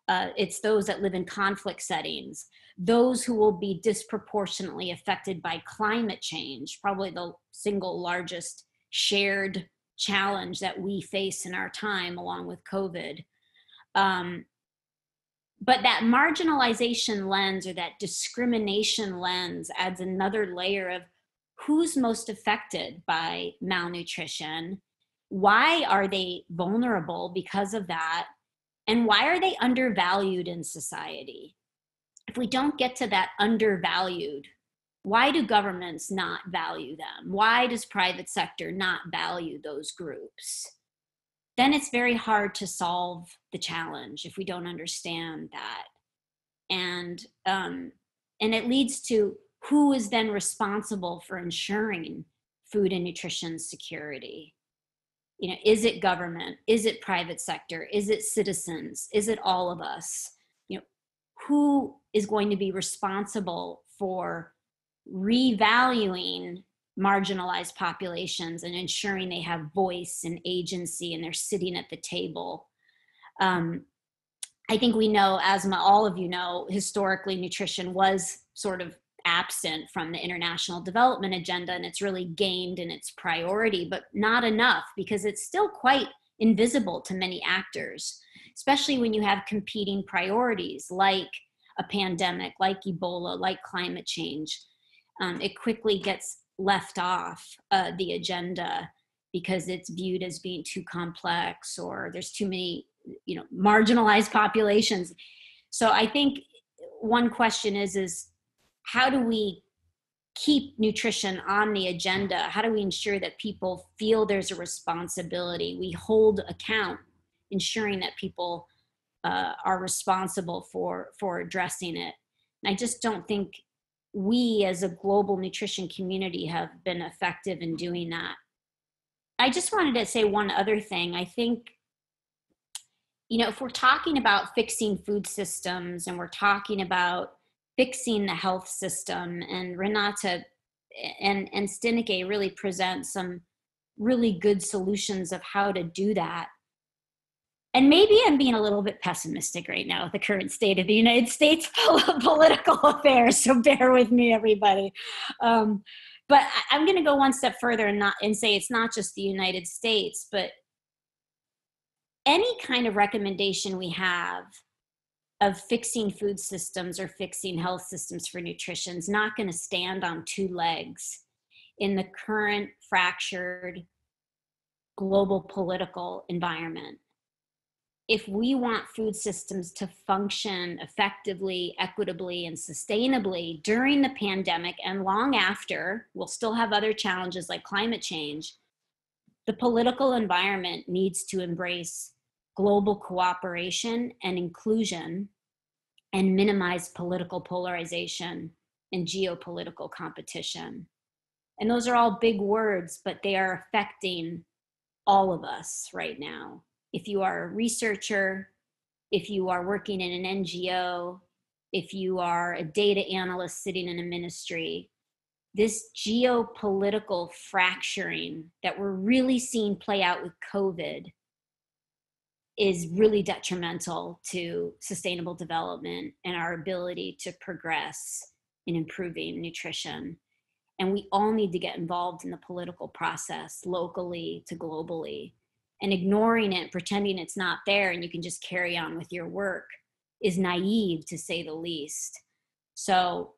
Uh, it's those that live in conflict settings, those who will be disproportionately affected by climate change, probably the single largest shared challenge that we face in our time, along with COVID. Um, but that marginalization lens, or that discrimination lens, adds another layer of who's most affected by malnutrition, why are they vulnerable because of that, and why are they undervalued in society? If we don't get to that undervalued, why do governments not value them? Why does private sector not value those groups? Then it's very hard to solve the challenge if we don't understand that. And, um, and it leads to who is then responsible for ensuring food and nutrition security. You know, is it government? Is it private sector? Is it citizens? Is it all of us? You know, who is going to be responsible for revaluing marginalized populations and ensuring they have voice and agency and they're sitting at the table? Um, I think we know, Asma, all of you know, historically nutrition was sort of absent from the international development agenda, and it's really gained in its priority, but not enough, because it's still quite invisible to many actors, especially when you have competing priorities like a pandemic, like Ebola, like climate change. Um, it quickly gets left off uh, the agenda because it's viewed as being too complex, or there's too many, you know, marginalized populations. So I think one question is, is how do we keep nutrition on the agenda? How do we ensure that people feel there's a responsibility? We hold account, ensuring that people uh, are responsible for, for addressing it. And I just don't think we as a global nutrition community have been effective in doing that. I just wanted to say one other thing. I think, you know, if we're talking about fixing food systems and we're talking about fixing the health system, and Renata and, and Stineke really present some really good solutions of how to do that. And maybe I'm being a little bit pessimistic right now with the current state of the United States political affairs, so bear with me, everybody. Um, but I'm going to go one step further and, not, and say it's not just the United States, but any kind of recommendation we have of fixing food systems or fixing health systems for nutrition is not going to stand on two legs in the current fractured global political environment. If we want food systems to function effectively, equitably, and sustainably during the pandemic and long after, we'll still have other challenges like climate change. The political environment needs to embrace global cooperation and inclusion and minimize political polarization and geopolitical competition. And those are all big words, but they are affecting all of us right now. If you are a researcher, if you are working in an N G O, if you are a data analyst sitting in a ministry, this geopolitical fracturing that we're really seeing play out with COVID is really detrimental to sustainable development and our ability to progress in improving nutrition. And we all need to get involved in the political process, locally to globally. And ignoring it, pretending it's not there, and you can just carry on with your work, is naive, to say the least. So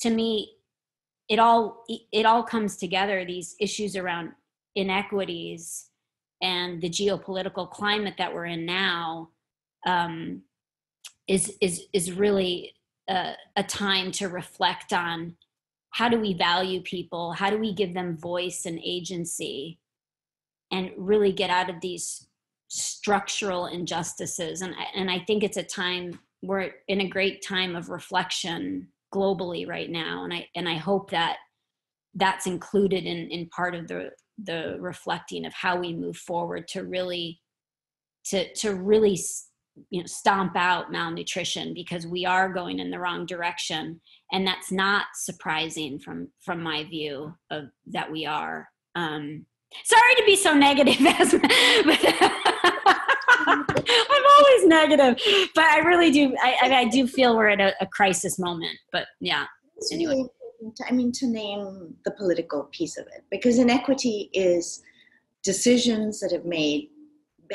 to me, it all, it all comes together, these issues around inequities and the geopolitical climate that we're in now um, is, is, is really a, a time to reflect on how do we value people? How do we give them voice and agency and really get out of these structural injustices? And, and I think it's a time, we're in a great time of reflection globally right now. And I, and I hope that that's included in, in part of the, the reflecting of how we move forward to really, to, to really, you know, stomp out malnutrition, because we are going in the wrong direction. And that's not surprising from, from my view of that we are. Um, sorry to be so negative, Asma, but I'm always negative, but I really do. I, I, I do feel we're at a, a crisis moment, but yeah. Anyway. I mean, to name the political piece of it, because inequity is decisions that have made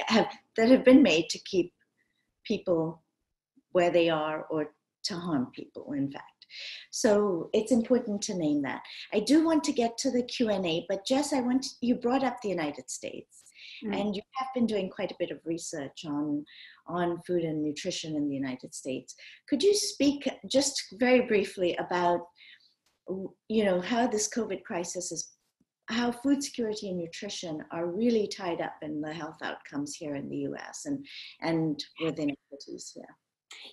have that have been made to keep people where they are or to harm people, in fact. So it's important to name that. I do want to get to the Q and A, but Jess, I want to, you brought up the United States, mm-hmm. and you have been doing quite a bit of research on on food and nutrition in the United States. Could you speak just very briefly about, you know, how this COVID crisis is, how food security and nutrition are really tied up in the health outcomes here in the U S and and with inequities here?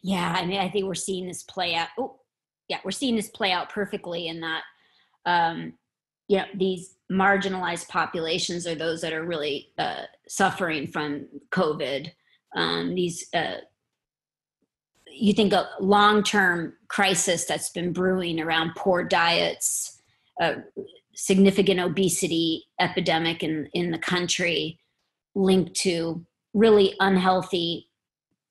Yeah, I mean, I think we're seeing this play out. Oh, yeah, we're seeing this play out perfectly in that, um, you know, these marginalized populations are those that are really uh, suffering from COVID. Um, these, uh, you think a long-term crisis that's been brewing around poor diets, uh, significant obesity epidemic in, in the country, linked to really unhealthy,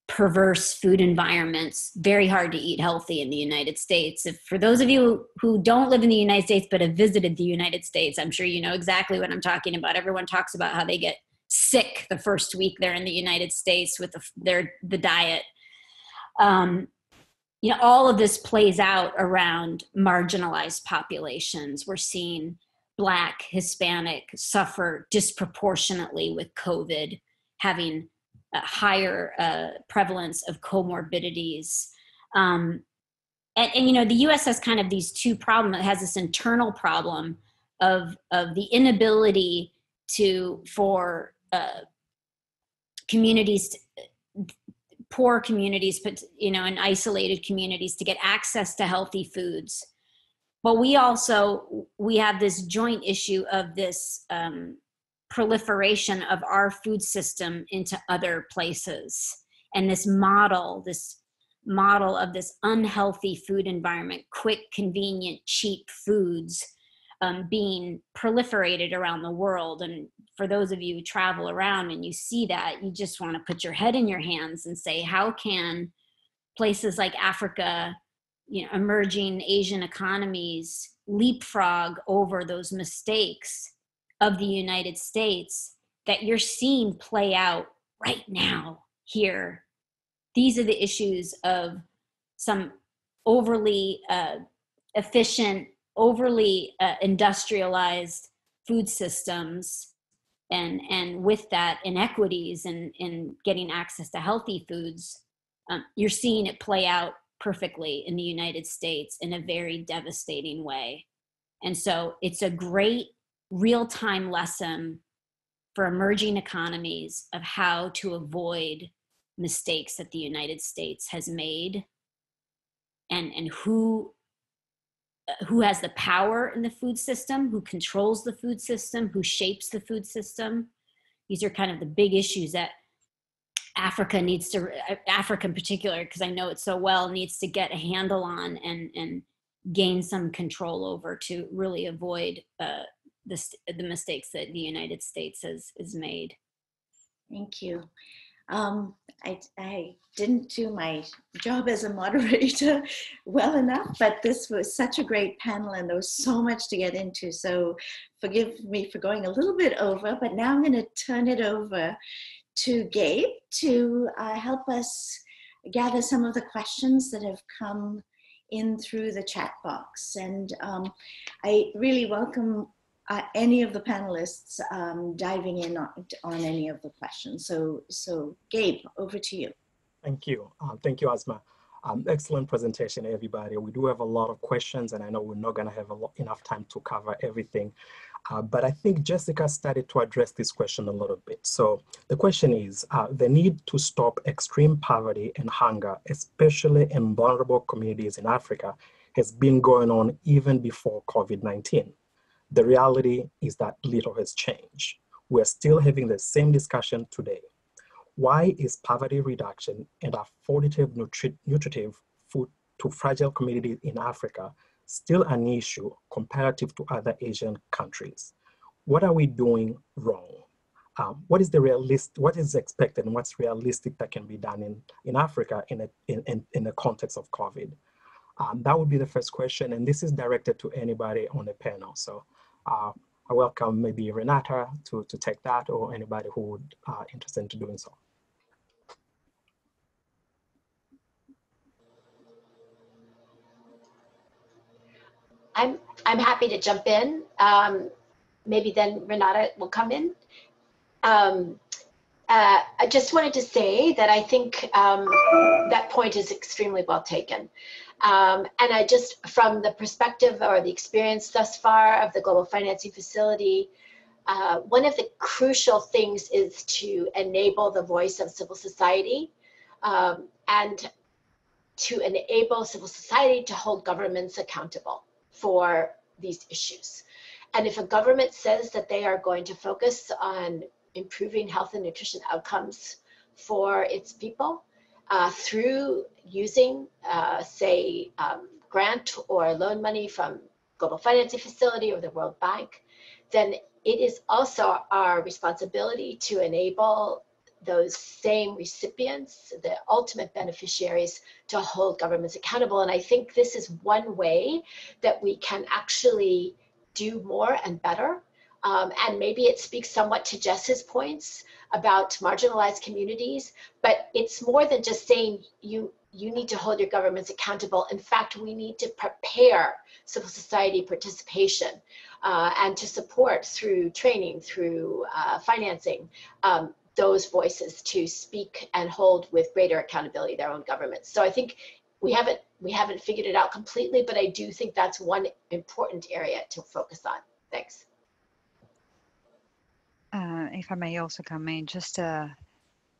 perverse food environments, very hard to eat healthy in the United States. If, for those of you who don't live in the United States but have visited the United States, I'm sure you know exactly what I'm talking about. Everyone talks about how they get sick the first week they're in the United States with the, their the diet. Um, you know, all of this plays out around marginalized populations. We're seeing Black, Hispanic suffer disproportionately with COVID, having a higher uh, prevalence of comorbidities. Um, and, and, you know, the U S has kind of these two problems. It has this internal problem of, of the inability to, for uh, communities to, poor communities, but, you know, in isolated communities to get access to healthy foods. But we also, we have this joint issue of this um, proliferation of our food system into other places. And this model, this model of this unhealthy food environment, quick, convenient, cheap foods um, being proliferated around the world. And for those of you who travel around and you see that, you just want to put your head in your hands and say, how can places like Africa, you know, emerging Asian economies leapfrog over those mistakes of the United States that you're seeing play out right now here? These are the issues of some overly uh, efficient, overly uh, industrialized food systems. And, and with that, inequities in, in getting access to healthy foods, um, you're seeing it play out perfectly in the United States in a very devastating way. And so it's a great real-time lesson for emerging economies of how to avoid mistakes that the United States has made, and, and who who has the power in the food system, who controls the food system, who shapes the food system. These are kind of the big issues that Africa needs to, Africa in particular, because I know it so well, needs to get a handle on and, and gain some control over to really avoid uh, the, the mistakes that the United States has, has made. Thank you. Um, I, I didn't do my job as a moderator well enough, but this was such a great panel and there was so much to get into. So forgive me for going a little bit over, but now I'm going to turn it over to Gabe to uh, help us gather some of the questions that have come in through the chat box. And um, I really welcome uh, any of the panelists um, diving in on, on any of the questions. So, so Gabe, over to you. Thank you. Um, thank you, Asma. Um, excellent presentation, everybody. We do have a lot of questions, and I know we're not going to have a lot, enough time to cover everything. Uh, but I think Jessica started to address this question a little bit. So the question is, uh, the need to stop extreme poverty and hunger, especially in vulnerable communities in Africa, has been going on even before COVID nineteen. The reality is that little has changed. We're still having the same discussion today. Why is poverty reduction and affordable nutri nutritive food to fragile communities in Africa still an issue comparative to other Asian countries? What are we doing wrong? Um, what is the realist, what is expected and what's realistic that can be done in, in Africa in, a, in, in, in the context of COVID? Um, that would be the first question, and this is directed to anybody on the panel. So uh, I welcome maybe Renata to, to take that, or anybody who would uh, interested in doing so. I'm, I'm happy to jump in. Um, maybe then Renata will come in. Um, uh, I just wanted to say that I think um, that point is extremely well taken. Um, and I just, from the perspective or the experience thus far of the Global Financing Facility, uh, one of the crucial things is to enable the voice of civil society um, and to enable civil society to hold governments accountable for these issues. And if a government says that they are going to focus on improving health and nutrition outcomes for its people uh, through using, uh, say, um, grant or loan money from Global Financing Facility or the World Bank, then it is also our responsibility to enable those same recipients, the ultimate beneficiaries, to hold governments accountable. And I think this is one way that we can actually do more and better. Um, and maybe it speaks somewhat to Jess's points about marginalized communities, but it's more than just saying you, you need to hold your governments accountable. In fact, we need to prepare civil society participation uh, and to support through training, through uh, financing, um, those voices to speak and hold with greater accountability their own governments. So I think we haven't we haven't figured it out completely, but I do think that's one important area to focus on. Thanks. Uh, if I may also comment, just to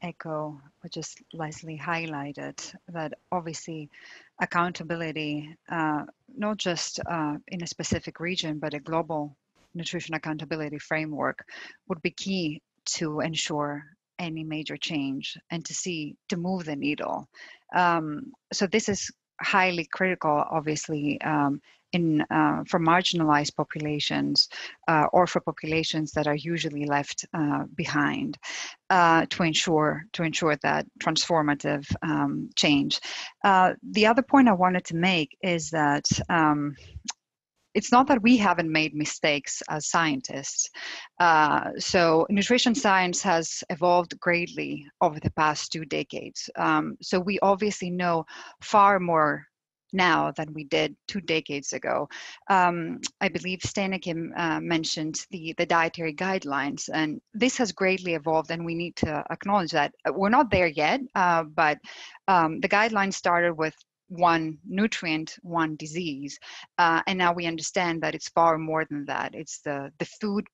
echo what just Leslie highlighted, that obviously accountability, uh, not just uh, in a specific region, but a global nutrition accountability framework would be key to ensure any major change and to see, to move the needle. Um, so this is highly critical, obviously, um, in, uh, for marginalized populations uh, or for populations that are usually left uh, behind uh, to ensure to ensure that transformative um, change. Uh, the other point I wanted to make is that um, it's not that we haven't made mistakes as scientists. Uh, so nutrition science has evolved greatly over the past two decades. Um, so we obviously know far more now than we did two decades ago. Um, I believe Stineke uh, mentioned the, the dietary guidelines, and this has greatly evolved, and we need to acknowledge that. We're not there yet, uh, but um, the guidelines started with one nutrient, one disease. Uh, and now we understand that it's far more than that. It's the, the food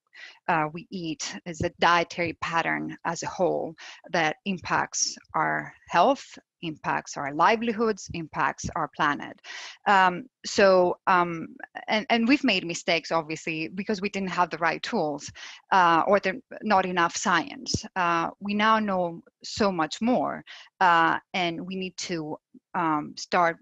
uh, we eat, it's the dietary pattern as a whole that impacts our health, impacts our livelihoods, impacts our planet. Um, so, um, and, and we've made mistakes, obviously, because we didn't have the right tools uh, or the, not enough science. Uh, we now know so much more, uh, and we need to um, start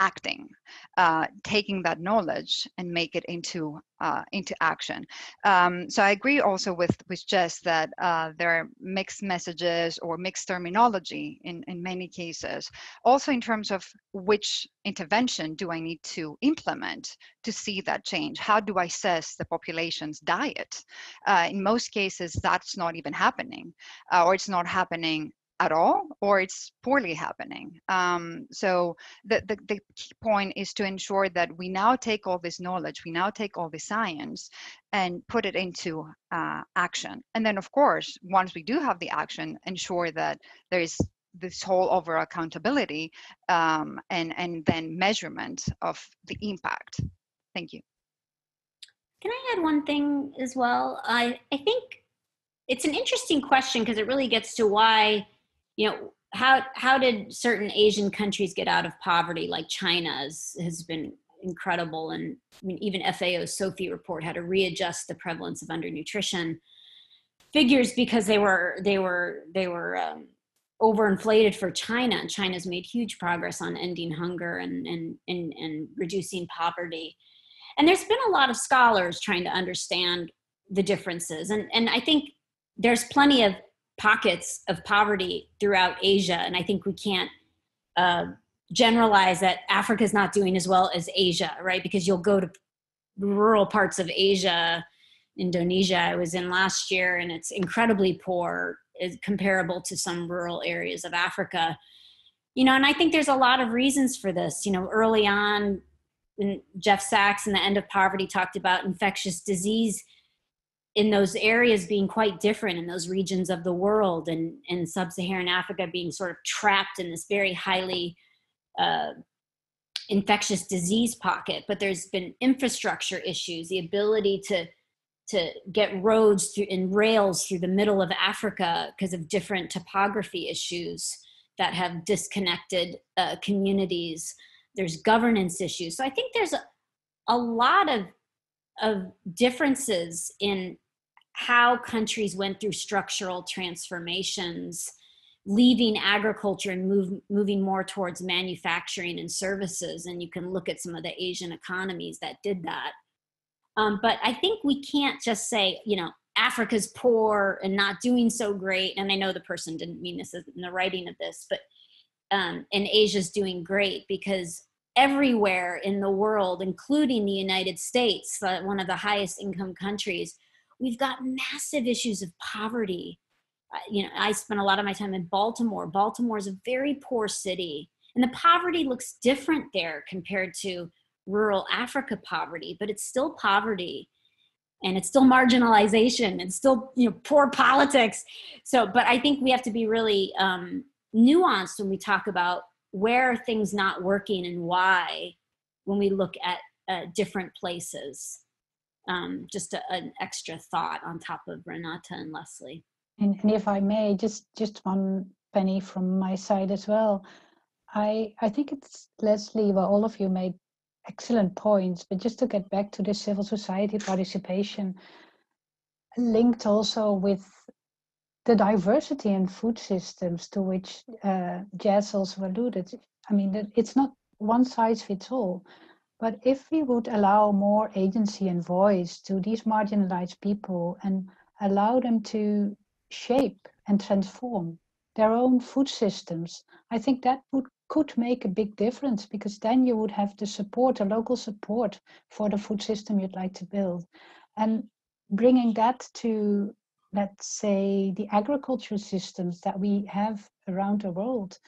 acting, uh, taking that knowledge and make it into uh, into action. Um, so I agree also with, with Jess that uh, there are mixed messages or mixed terminology in, in many cases. Also in terms of which intervention do I need to implement to see that change? How do I assess the population's diet? Uh, in most cases, that's not even happening, uh, or it's not happening at all, or it's poorly happening. Um, so the, the, the key point is to ensure that we now take all this knowledge, we now take all the science and put it into uh, action. And then, of course, once we do have the action, ensure that there is this whole over accountability um, and, and then measurement of the impact. Thank you. Can I add one thing as well? I, I think it's an interesting question because it really gets to why, you know, how how did certain Asian countries get out of poverty? Like China's has been incredible. And I mean, even F A O's SOFI report had to readjust the prevalence of undernutrition figures because they were, they were, they were um, overinflated for China. And China's made huge progress on ending hunger and, and, and, and reducing poverty. And there's been a lot of scholars trying to understand the differences. And, and I think there's plenty of pockets of poverty throughout Asia. And I think we can't uh, generalize that Africa's not doing as well as Asia, right? Because you'll go to rural parts of Asia, Indonesia I was in last year, and it's incredibly poor, is comparable to some rural areas of Africa. You know, and I think there's a lot of reasons for this. You know, early on, when Jeff Sachs in The End of Poverty talked about infectious disease in those areas being quite different in those regions of the world, and, and sub-Saharan Africa being sort of trapped in this very highly uh, infectious disease pocket. But there's been infrastructure issues, the ability to, to get roads through, and rails through the middle of Africa because of different topography issues that have disconnected uh, communities. There's governance issues. So I think there's a, a lot of, of differences in how countries went through structural transformations, leaving agriculture and move, moving more towards manufacturing and services. And you can look at some of the Asian economies that did that. Um, but I think we can't just say, you know, Africa's poor and not doing so great. And I know the person didn't mean this in the writing of this, but um, and Asia's doing great, because everywhere in the world, including the United States, uh, one of the highest income countries, we've got massive issues of poverty. Uh, you know, I spent a lot of my time in Baltimore. Baltimore is a very poor city, and the poverty looks different there compared to rural Africa poverty, but it's still poverty, and it's still marginalization, and still, you know, poor politics. So, but I think we have to be really um, nuanced when we talk about where are things not working and why when we look at uh, different places. Um, just a, an extra thought on top of Renata and Leslie. And, and if I may, just, just one penny from my side as well. I, I think it's, Leslie, well, all of you made excellent points, but just to get back to this civil society participation, linked also with the diversity in food systems to which uh, Jess also alluded. I mean, it's not one size fits all, but if we would allow more agency and voice to these marginalized people and allow them to shape and transform their own food systems, I think that would could make a big difference, because then you would have the support, the local support for the food system you'd like to build. And bringing that to, let's say, the agricultural systems that we have around the world.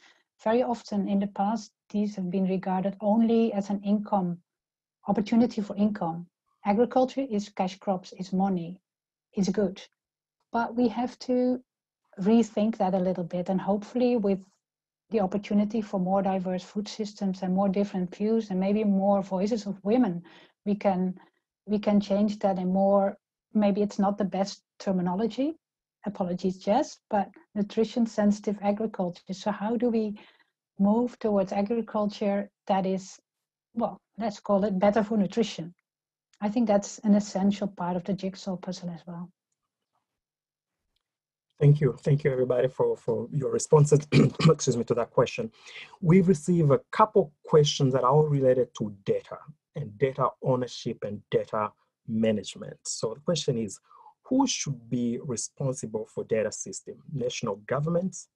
Very often in the past, these have been regarded only as an income, opportunity for income. Agriculture is cash crops, is money, is good. But we have to rethink that a little bit, and hopefully with the opportunity for more diverse food systems and more different views and maybe more voices of women, we can, we can change that in more. Maybe it's not the best terminology, apologies, Jess, but nutrition sensitive agriculture. So how do we move towards agriculture that is, well, let's call it better for nutrition? I think that's an essential part of the jigsaw puzzle as well. Thank you. Thank you, everybody, for, for your responses, excuse me, to that question. We've received a couple questions that are all related to data and data ownership and data management. So the question is, who should be responsible for data system? National governments?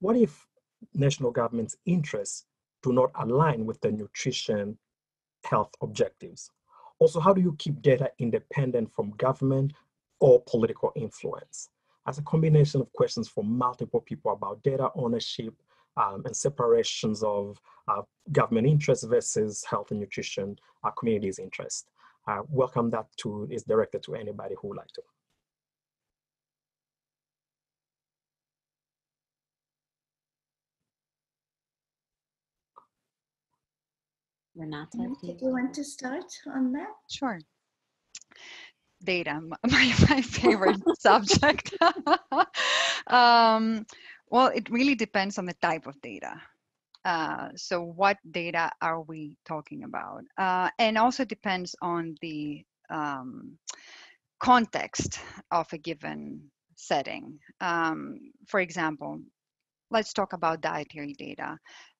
What if national governments' interests do not align with the nutrition health objectives? Also, how do you keep data independent from government or political influence? as a combination of questions from multiple people about data ownership um, and separations of uh, government interests versus health and nutrition, our community's interest. Uh, welcome that tool is directed to anybody who would like to. Renata, do you want to start on that? Sure. Data, my, my favorite subject. um, well, it really depends on the type of data. Uh, so what data are we talking about? Uh, and also depends on the um, context of a given setting. Um, for example, let's talk about dietary data.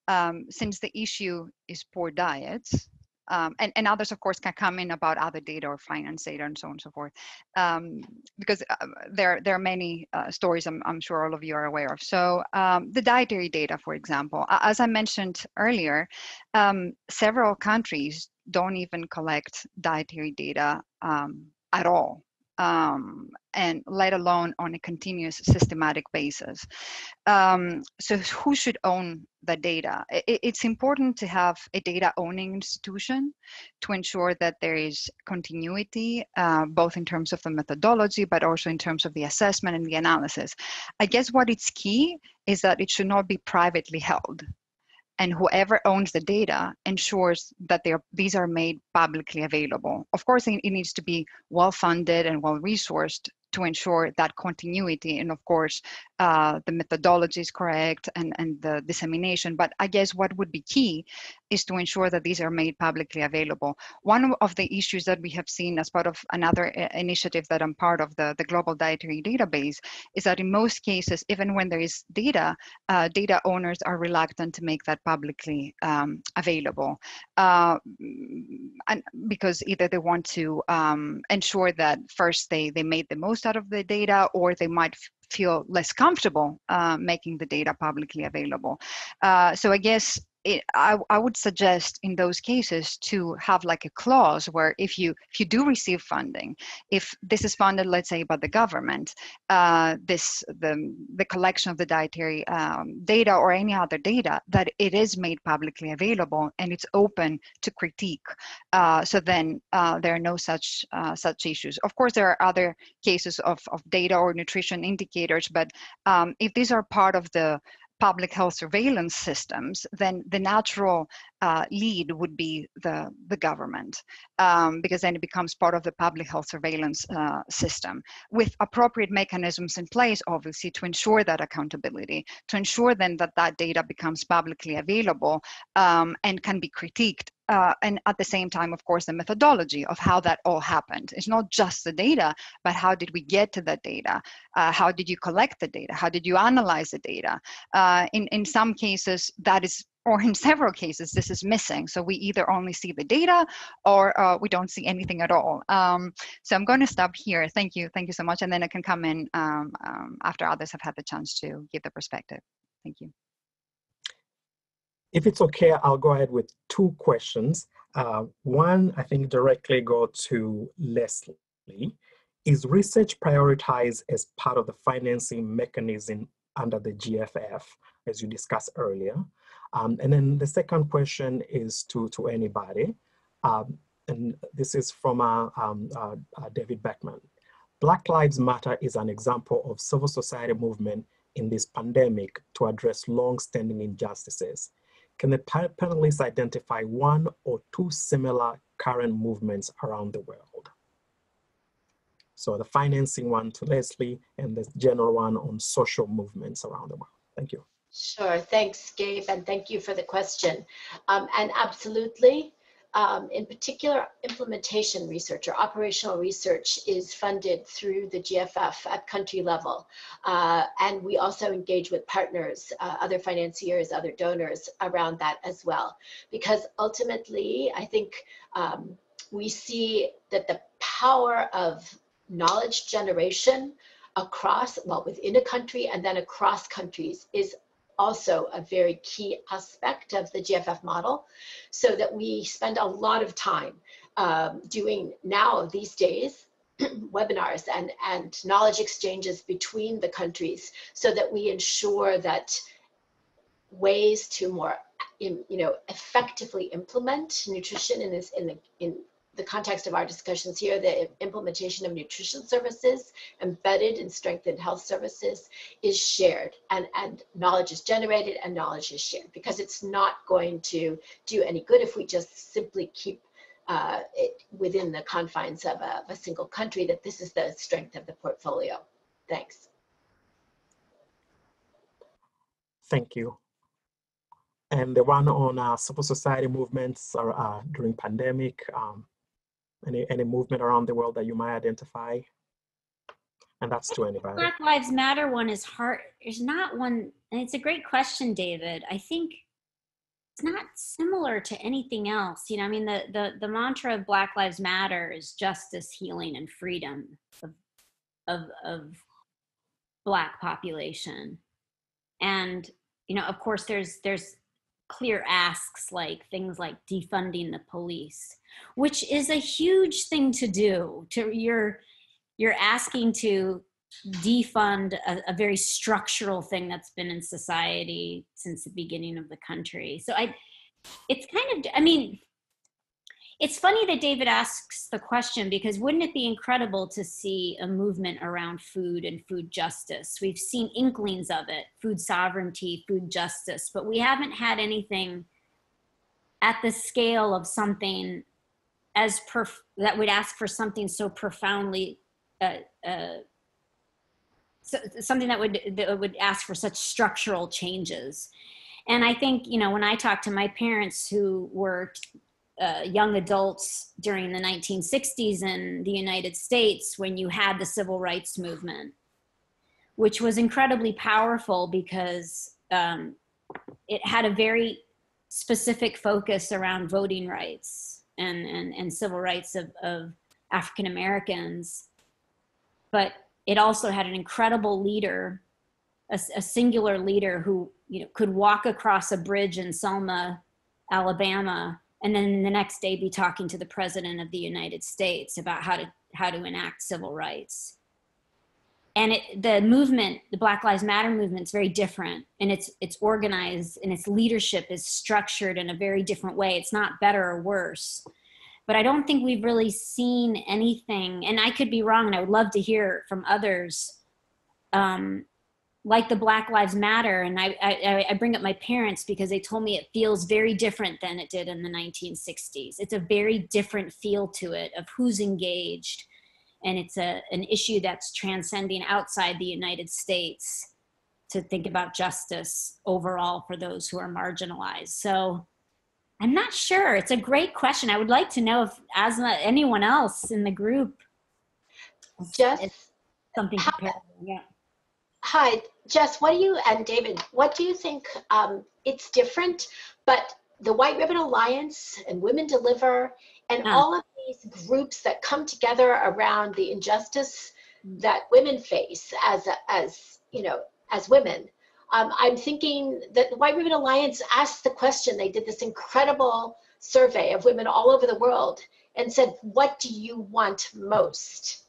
Um, since the issue is poor diets, um, and, and others, of course, can come in about other data or finance data and so on and so forth, um, because uh, there, there are many uh, stories I'm, I'm sure all of you are aware of. So um, the dietary data, for example, as I mentioned earlier, um, several countries don't even collect dietary data um, at all, um, and let alone on a continuous systematic basis. Um, so who should own the data? It, it's important to have a data owning institution to ensure that there is continuity, uh, both in terms of the methodology, but also in terms of the assessment and the analysis. I guess what it's key is that it should not be privately held. And whoever owns the data ensures that they are, these are made publicly available. Of course, it, it needs to be well-funded and well-resourced to ensure that continuity and, of course, uh, the methodology is correct and, and the dissemination. But I guess what would be key is to ensure that these are made publicly available. One of the issues that we have seen as part of another initiative that I'm part of, the, the Global Dietary Database, is that in most cases, even when there is data, uh, data owners are reluctant to make that publicly um, available uh, and because either they want to um, ensure that first they, they made the most out of the data, or they might feel less comfortable uh, making the data publicly available. Uh, so I guess it, I, I would suggest in those cases to have like a clause where if you if you do receive funding, if this is funded, let's say, by the government, uh, this the the collection of the dietary um, data or any other data, that it is made publicly available and it's open to critique. Uh, so then uh, there are no such uh, such issues. Of course, there are other cases of of data or nutrition indicators, but um, if these are part of the public health surveillance systems, then the natural uh, lead would be the, the government, um, because then it becomes part of the public health surveillance uh, system, with appropriate mechanisms in place, obviously, to ensure that accountability, to ensure then that that data becomes publicly available um, and can be critiqued. Uh, and at the same time, of course, the methodology of how that all happened. It's not just the data, but how did we get to the data? Uh, how did you collect the data? How did you analyze the data? Uh, in, in some cases, that is, or in several cases, this is missing. So we either only see the data or uh, we don't see anything at all. Um, so I'm going to stop here. Thank you. Thank you so much. And then I can come in um, um, after others have had the chance to give their perspective. Thank you. If it's okay, I'll go ahead with two questions. Uh, one, I think directly go to Leslie. Is research prioritized as part of the financing mechanism under the G F F, as you discussed earlier? Um, and then the second question is to, to anybody. Um, and this is from uh, um, uh, uh, David Beckman. Black Lives Matter is an example of civil society movement in this pandemic to address long-standing injustices. Can the panelists identify one or two similar current movements around the world? So the financing one to Leslie and the general one on social movements around the world. Thank you. Sure, thanks, Gabe, and thank you for the question. Um, and absolutely, um, in particular, implementation research or operational research is funded through the G F F at country level. Uh, and we also engage with partners, uh, other financiers, other donors around that as well. Because ultimately, I think um, we see that the power of knowledge generation across, well, within a country and then across countries is also a very key aspect of the G F F model, so that we spend a lot of time um, doing now these days webinars and, and knowledge exchanges between the countries so that we ensure that ways to more in, you know, effectively implement nutrition in this, in the, in the context of our discussions here, the implementation of nutrition services embedded in strengthened health services is shared, and, and knowledge is generated and knowledge is shared, because it's not going to do any good if we just simply keep uh, it within the confines of a, of a single country, that this is the strength of the portfolio. Thanks. Thank you. And the one on uh, civil society movements are, uh, during pandemic, um, any, any movement around the world that you might identify? And that's to anybody. The Black Lives Matter one is hard. There's not one, and it's a great question, David. I think it's not similar to anything else. You know, I mean, the, the, the mantra of Black Lives Matter is justice, healing, and freedom of, of, of Black population. And, you know, of course, there's, there's, clear asks like things like defunding the police, which is a huge thing to do. To you're you're asking to defund a, a very structural thing that's been in society since the beginning of the country. So I, it's kind of, I mean, it's funny that David asks the question, because wouldn't it be incredible to see a movement around food and food justice? We've seen inklings of it, food sovereignty, food justice, but we haven't had anything at the scale of something as prof- that would ask for something so profoundly, uh, uh, so, something that would, that would ask for such structural changes. And I think, you know, when I talk to my parents who were Uh, young adults during the nineteen sixties in the United States, when you had the civil rights movement, which was incredibly powerful because um, it had a very specific focus around voting rights and, and, and civil rights of, of African Americans. But it also had an incredible leader, a, a singular leader who, you know, could walk across a bridge in Selma, Alabama, and then the next day be talking to the president of the United States about how to how to enact civil rights. And it, the movement, the Black Lives Matter movement, is very different, and it's it's organized, and its leadership is structured in a very different way. It's not better or worse, but I don't think we've really seen anything. And I could be wrong, and I would love to hear from others, um, like the Black Lives Matter. And I, I, I bring up my parents because they told me it feels very different than it did in the nineteen sixties. It's a very different feel to it of who's engaged. And it's a, an issue that's transcending outside the United States to think about justice overall for those who are marginalized. So I'm not sure. It's a great question. I would like to know if Asma, anyone else in the group, Jess, something comparable. Yeah. Hi, Jess, what do you, and David, what do you think, um, it's different, but the White Ribbon Alliance and Women Deliver and oh. all of these groups that come together around the injustice that women face as, a, as you know, as women, um, I'm thinking that the White Ribbon Alliance asked the question, they did this incredible survey of women all over the world and said, what do you want most?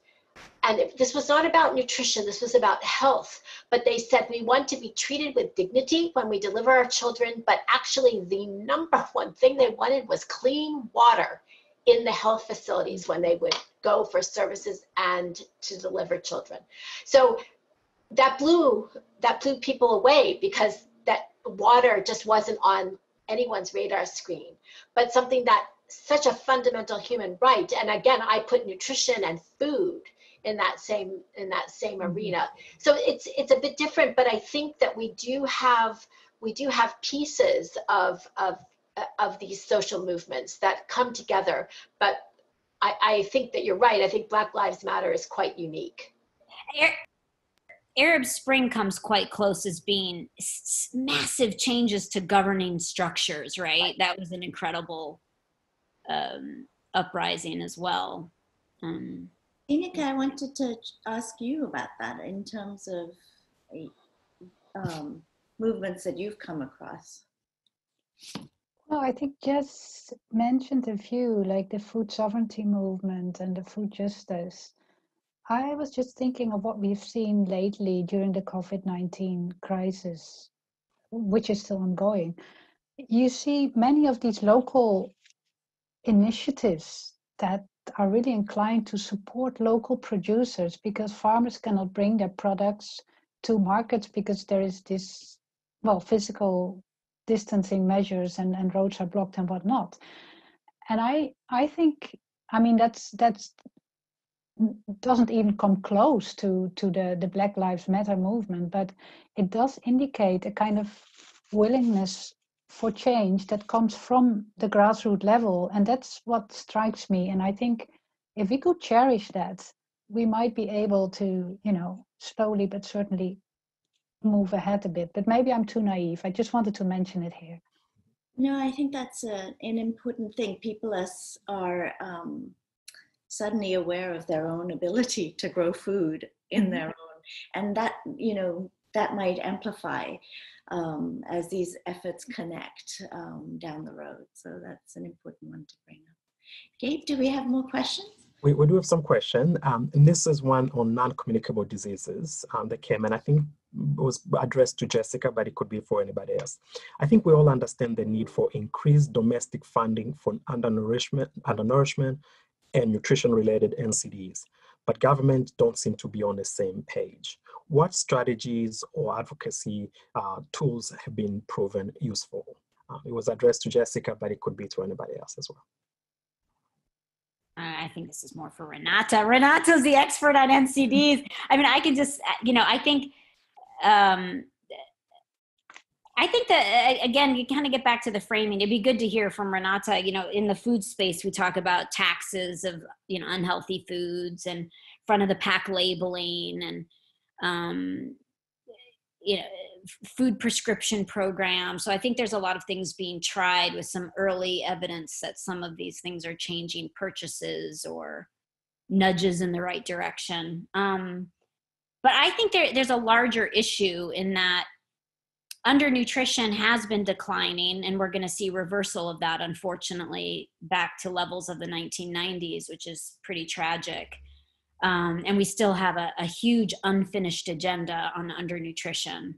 And if, this was not about nutrition, this was about health, but they said, we want to be treated with dignity when we deliver our children, but actually the number one thing they wanted was clean water in the health facilities when they would go for services and to deliver children. So that blew, that blew people away, because that water just wasn't on anyone's radar screen, but something that such a fundamental human right. And again, I put nutrition and food in that same in that same arena. So it's it's a bit different, but I think that we do have we do have pieces of of of these social movements that come together. But I, I think that you're right. I think Black Lives Matter is quite unique. Arab Spring comes quite close as being massive changes to governing structures, right? right. That was an incredible um, uprising as well. Um, Stineke, I wanted to ask you about that in terms of um, movements that you've come across. Well, I think Jess mentioned a few, like the food sovereignty movement and the food justice. I was just thinking of what we've seen lately during the COVID nineteen crisis, which is still ongoing. You see many of these local initiatives that are really inclined to support local producers because farmers cannot bring their products to markets because there is this, well, physical distancing measures and, and roads are blocked and whatnot. And I, I think, I mean, that's, that's, doesn't even come close to to the the Black Lives Matter movement, but it does indicate a kind of willingness for change that comes from the grassroots level, and that's what strikes me. And I think if we could cherish that, we might be able to, you know, slowly but certainly move ahead a bit. But maybe I'm too naive. I just wanted to mention it here. No, I think that's a, an important thing. People as are um suddenly aware of their own ability to grow food in their own, and that, you know, that might amplify um, as these efforts connect um, down the road. So that's an important one to bring up. Gabe, do we have more questions? We, we do have some questions, um, and this is one on non-communicable diseases um, that came, and I think was addressed to Jessica, but it could be for anybody else. I think we all understand the need for increased domestic funding for undernourishment, undernourishment and nutrition-related N C Ds, but governments don't seem to be on the same page. What strategies or advocacy uh, tools have been proven useful? Um, it was addressed to Jessica, but it could be to anybody else as well. I think this is more for Renata. Renata's the expert on N C Ds. I mean, I can just, you know, I think, um, I think that, again, you kind of get back to the framing. It'd be good to hear from Renata, you know, in the food space, we talk about taxes of, you know, unhealthy foods and front of the pack labeling and, um, you know, food prescription programs. So I think there's a lot of things being tried with some early evidence that some of these things are changing purchases or nudges in the right direction. Um, but I think there, there's a larger issue in that undernutrition has been declining, and we're going to see reversal of that, unfortunately, back to levels of the nineteen nineties, which is pretty tragic. Um, and we still have a, a huge unfinished agenda on undernutrition.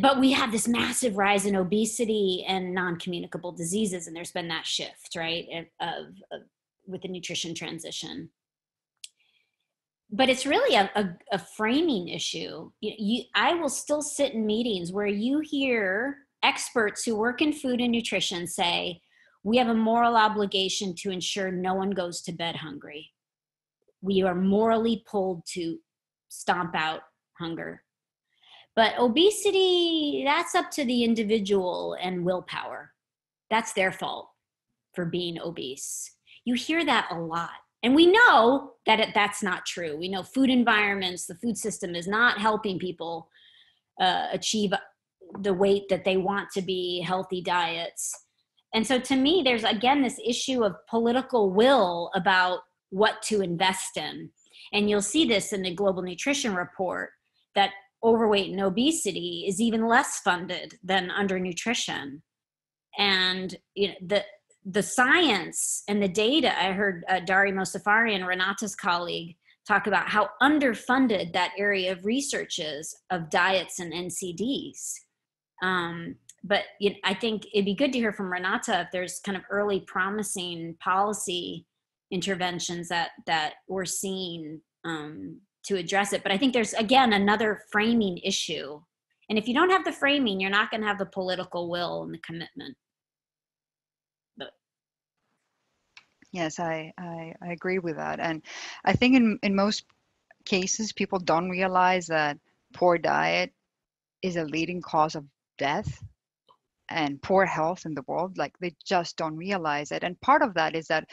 But we have this massive rise in obesity and non-communicable diseases, and there's been that shift, right, of, of, with the nutrition transition. But it's really a, a, a framing issue. You, you, I will still sit in meetings where you hear experts who work in food and nutrition say, we have a moral obligation to ensure no one goes to bed hungry. We are morally pulled to stomp out hunger. But obesity, that's up to the individual and willpower. That's their fault for being obese. You hear that a lot. And we know that it, that's not true. We know food environments, the food system is not helping people uh, achieve the weight that they want to be, healthy diets. And so to me, there's again this issue of political will about what to invest in. And you'll see this in the Global Nutrition Report, that overweight and obesity is even less funded than undernutrition. And you know, the The science and the data, I heard uh, Dari Mozaffarian, Renata's colleague, talk about how underfunded that area of research is of diets and N C Ds. Um, but you know, I think it'd be good to hear from Renata if there's kind of early promising policy interventions that, that we're seeing um, to address it. But I think there's, again, another framing issue. And if you don't have the framing, you're not going to have the political will and the commitment. Yes, I, I, I agree with that. And I think in, in most cases, people don't realize that poor diet is a leading cause of death and poor health in the world. Like, they just don't realize it. And part of that is that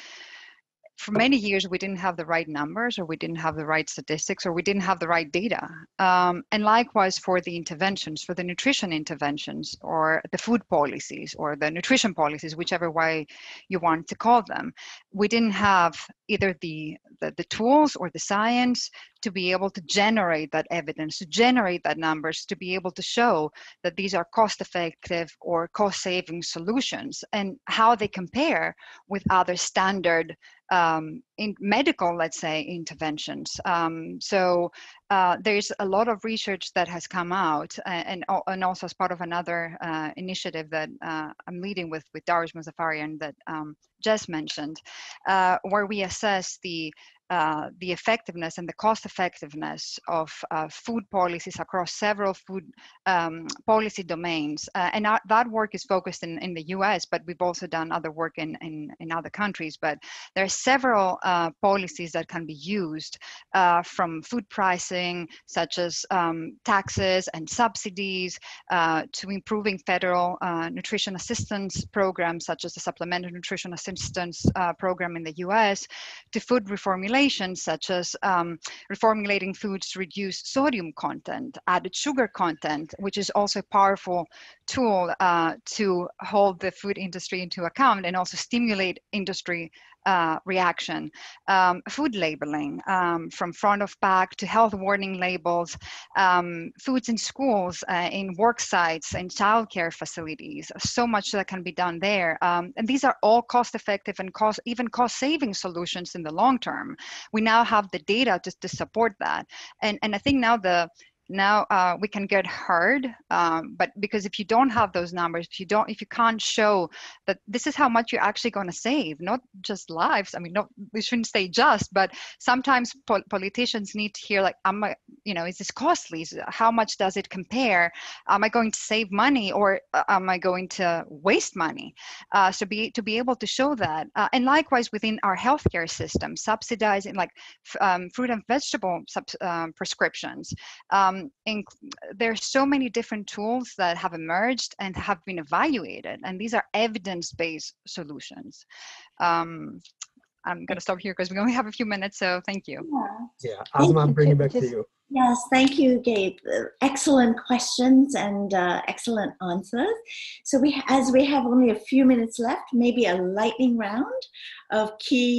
for many years, we didn't have the right numbers, or we didn't have the right statistics, or we didn't have the right data. Um, and likewise for the interventions, for the nutrition interventions, or the food policies, or the nutrition policies, whichever way you want to call them. We didn't have either the, the, the tools or the science to be able to generate that evidence, to generate that numbers, to be able to show that these are cost-effective or cost-saving solutions and how they compare with other standard um, in medical, let's say, interventions. Um, so uh, there's a lot of research that has come out, and, and also as part of another uh, initiative that uh, I'm leading with, with Dari Mozaffarian that um, Jess mentioned, uh, where we assess the Uh, the effectiveness and the cost effectiveness of uh, food policies across several food um, policy domains. Uh, and our, that work is focused in, in the U S, but we've also done other work in, in, in other countries. But there are several uh, policies that can be used uh, from food pricing, such as um, taxes and subsidies, uh, to improving federal uh, nutrition assistance programs, such as the Supplemental Nutrition Assistance uh, Program in the U S, to food reformulation, such as um, reformulating foods to reduce sodium content, added sugar content, which is also a powerful tool uh, to hold the food industry into account and also stimulate industry Uh, reaction, um, food labeling, um, from front of pack to health warning labels, um, foods in schools, uh, in work sites and childcare facilities, so much that can be done there. Um, and these are all cost effective and cost, even cost saving solutions in the long term. We now have the data to, to support that. And, and I think now the Now uh, we can get heard, um, but because if you don't have those numbers, if you don't, if you can't show that this is how much you're actually going to save, not just lives. I mean, not, we shouldn't say just, but sometimes pol politicians need to hear like, am I, you know, is this costly? How much does it compare? Am I going to save money or am I going to waste money? Uh, so be to be able to show that, uh, and likewise within our healthcare system, subsidizing like um, fruit and vegetable sub um, prescriptions. Um, In, there are so many different tools that have emerged and have been evaluated, and these are evidence-based solutions. Um, I'm going to stop here because we only have a few minutes, so thank you. Yeah, yeah. Asma, I'm bringing it back Just, to you. Yes, thank you, Gabe. Excellent questions and uh, excellent answers. So we, as we have only a few minutes left, maybe a lightning round of key,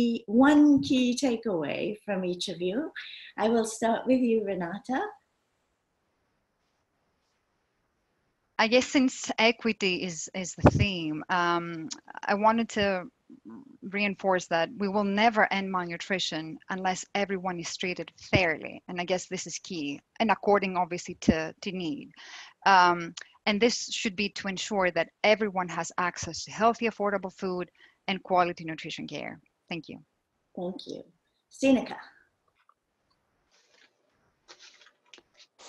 one key takeaway from each of you. I will start with you, Renata. I guess since equity is, is the theme, um, I wanted to reinforce that we will never end malnutrition unless everyone is treated fairly. And I guess this is key, and according obviously to, to need. Um, and this should be to ensure that everyone has access to healthy, affordable food and quality nutrition care. Thank you. Thank you. Stineke.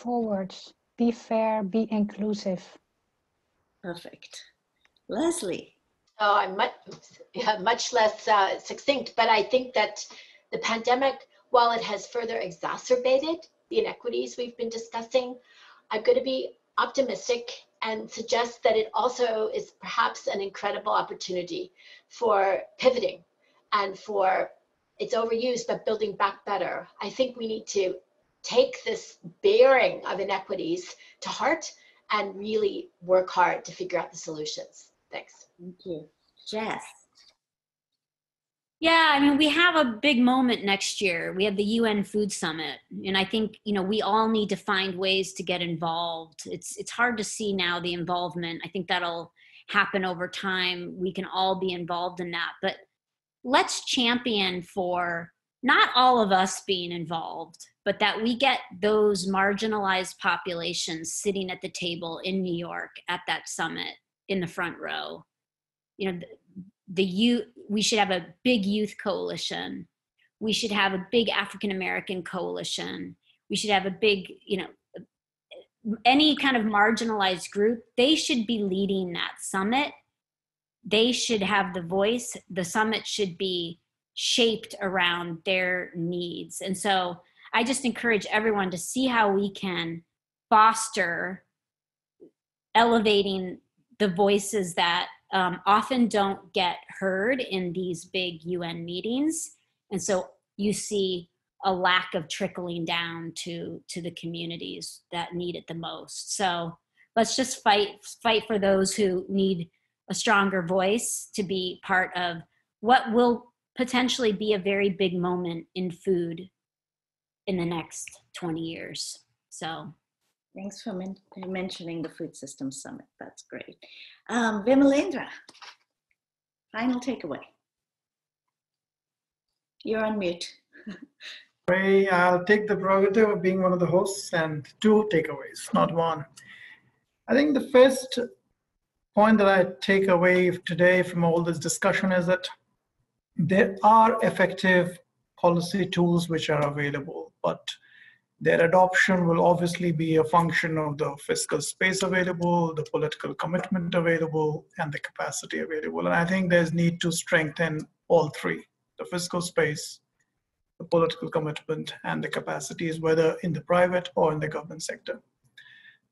Forward. Be fair, be inclusive. Perfect. Leslie. Oh, I'm much, much less uh, succinct, but I think that the pandemic, while it has further exacerbated the inequities we've been discussing, I'm going to be optimistic and suggest that it also is perhaps an incredible opportunity for pivoting and for its overuse, but building back better. I think we need to take this bearing of inequities to heart and really work hard to figure out the solutions. Thanks. Thank you. Jess. Yeah, I mean, we have a big moment next year. We have the U N Food Summit. And I think, you know, we all need to find ways to get involved. It's, it's hard to see now the involvement. I think that'll happen over time. We can all be involved in that. But let's champion for not all of us being involved, but that we get those marginalized populations sitting at the table in New York at that summit in the front row. You know, the, the youth, we should have a big youth coalition. We should have a big African-American coalition. We should have a big, you know, any kind of marginalized group, they should be leading that summit. They should have the voice. The summit should be shaped around their needs. And so I just encourage everyone to see how we can foster elevating the voices that um, often don't get heard in these big U N meetings. And so you see a lack of trickling down to, to the communities that need it the most. So let's just fight, fight for those who need a stronger voice to be part of what will potentially be a very big moment in food in the next twenty years. So thanks for men mentioning the Food Systems Summit. That's great. Um, Vimlendra, final takeaway. You're on mute. I'll take the prerogative of being one of the hosts and two takeaways, not one. I think the first point that I take away today from all this discussion is that there are effective policy tools which are available, but their adoption will obviously be a function of the fiscal space available, the political commitment available, and the capacity available. And I think there's need to strengthen all three, the fiscal space, the political commitment, and the capacities, whether in the private or in the government sector.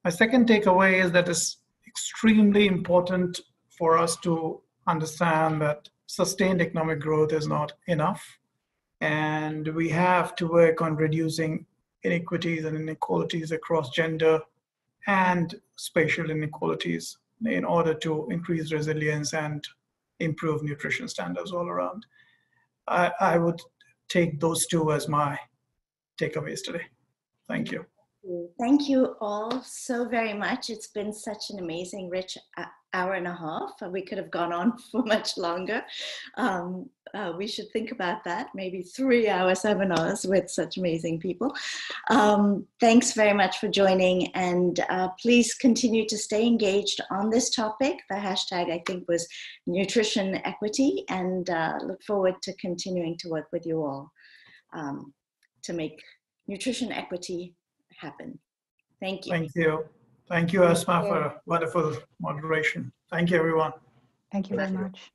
My second takeaway is that it's extremely important for us to understand that sustained economic growth is not enough, and we have to work on reducing inequities and inequalities across gender and spatial inequalities in order to increase resilience and improve nutrition standards all around. I, I would take those two as my takeaways today. Thank you. Thank you all so very much. It's been such an amazing, rich hour and a half. We could have gone on for much longer. Um, uh, we should think about that, maybe three-hour seminars with such amazing people. Um, thanks very much for joining, and uh, please continue to stay engaged on this topic. The hashtag, I think, was nutrition equity, and uh, look forward to continuing to work with you all um, to make nutrition equity happen. Thank you. Thank you. Thank you, Asma, for wonderful moderation. Thank you, everyone. Thank you very much.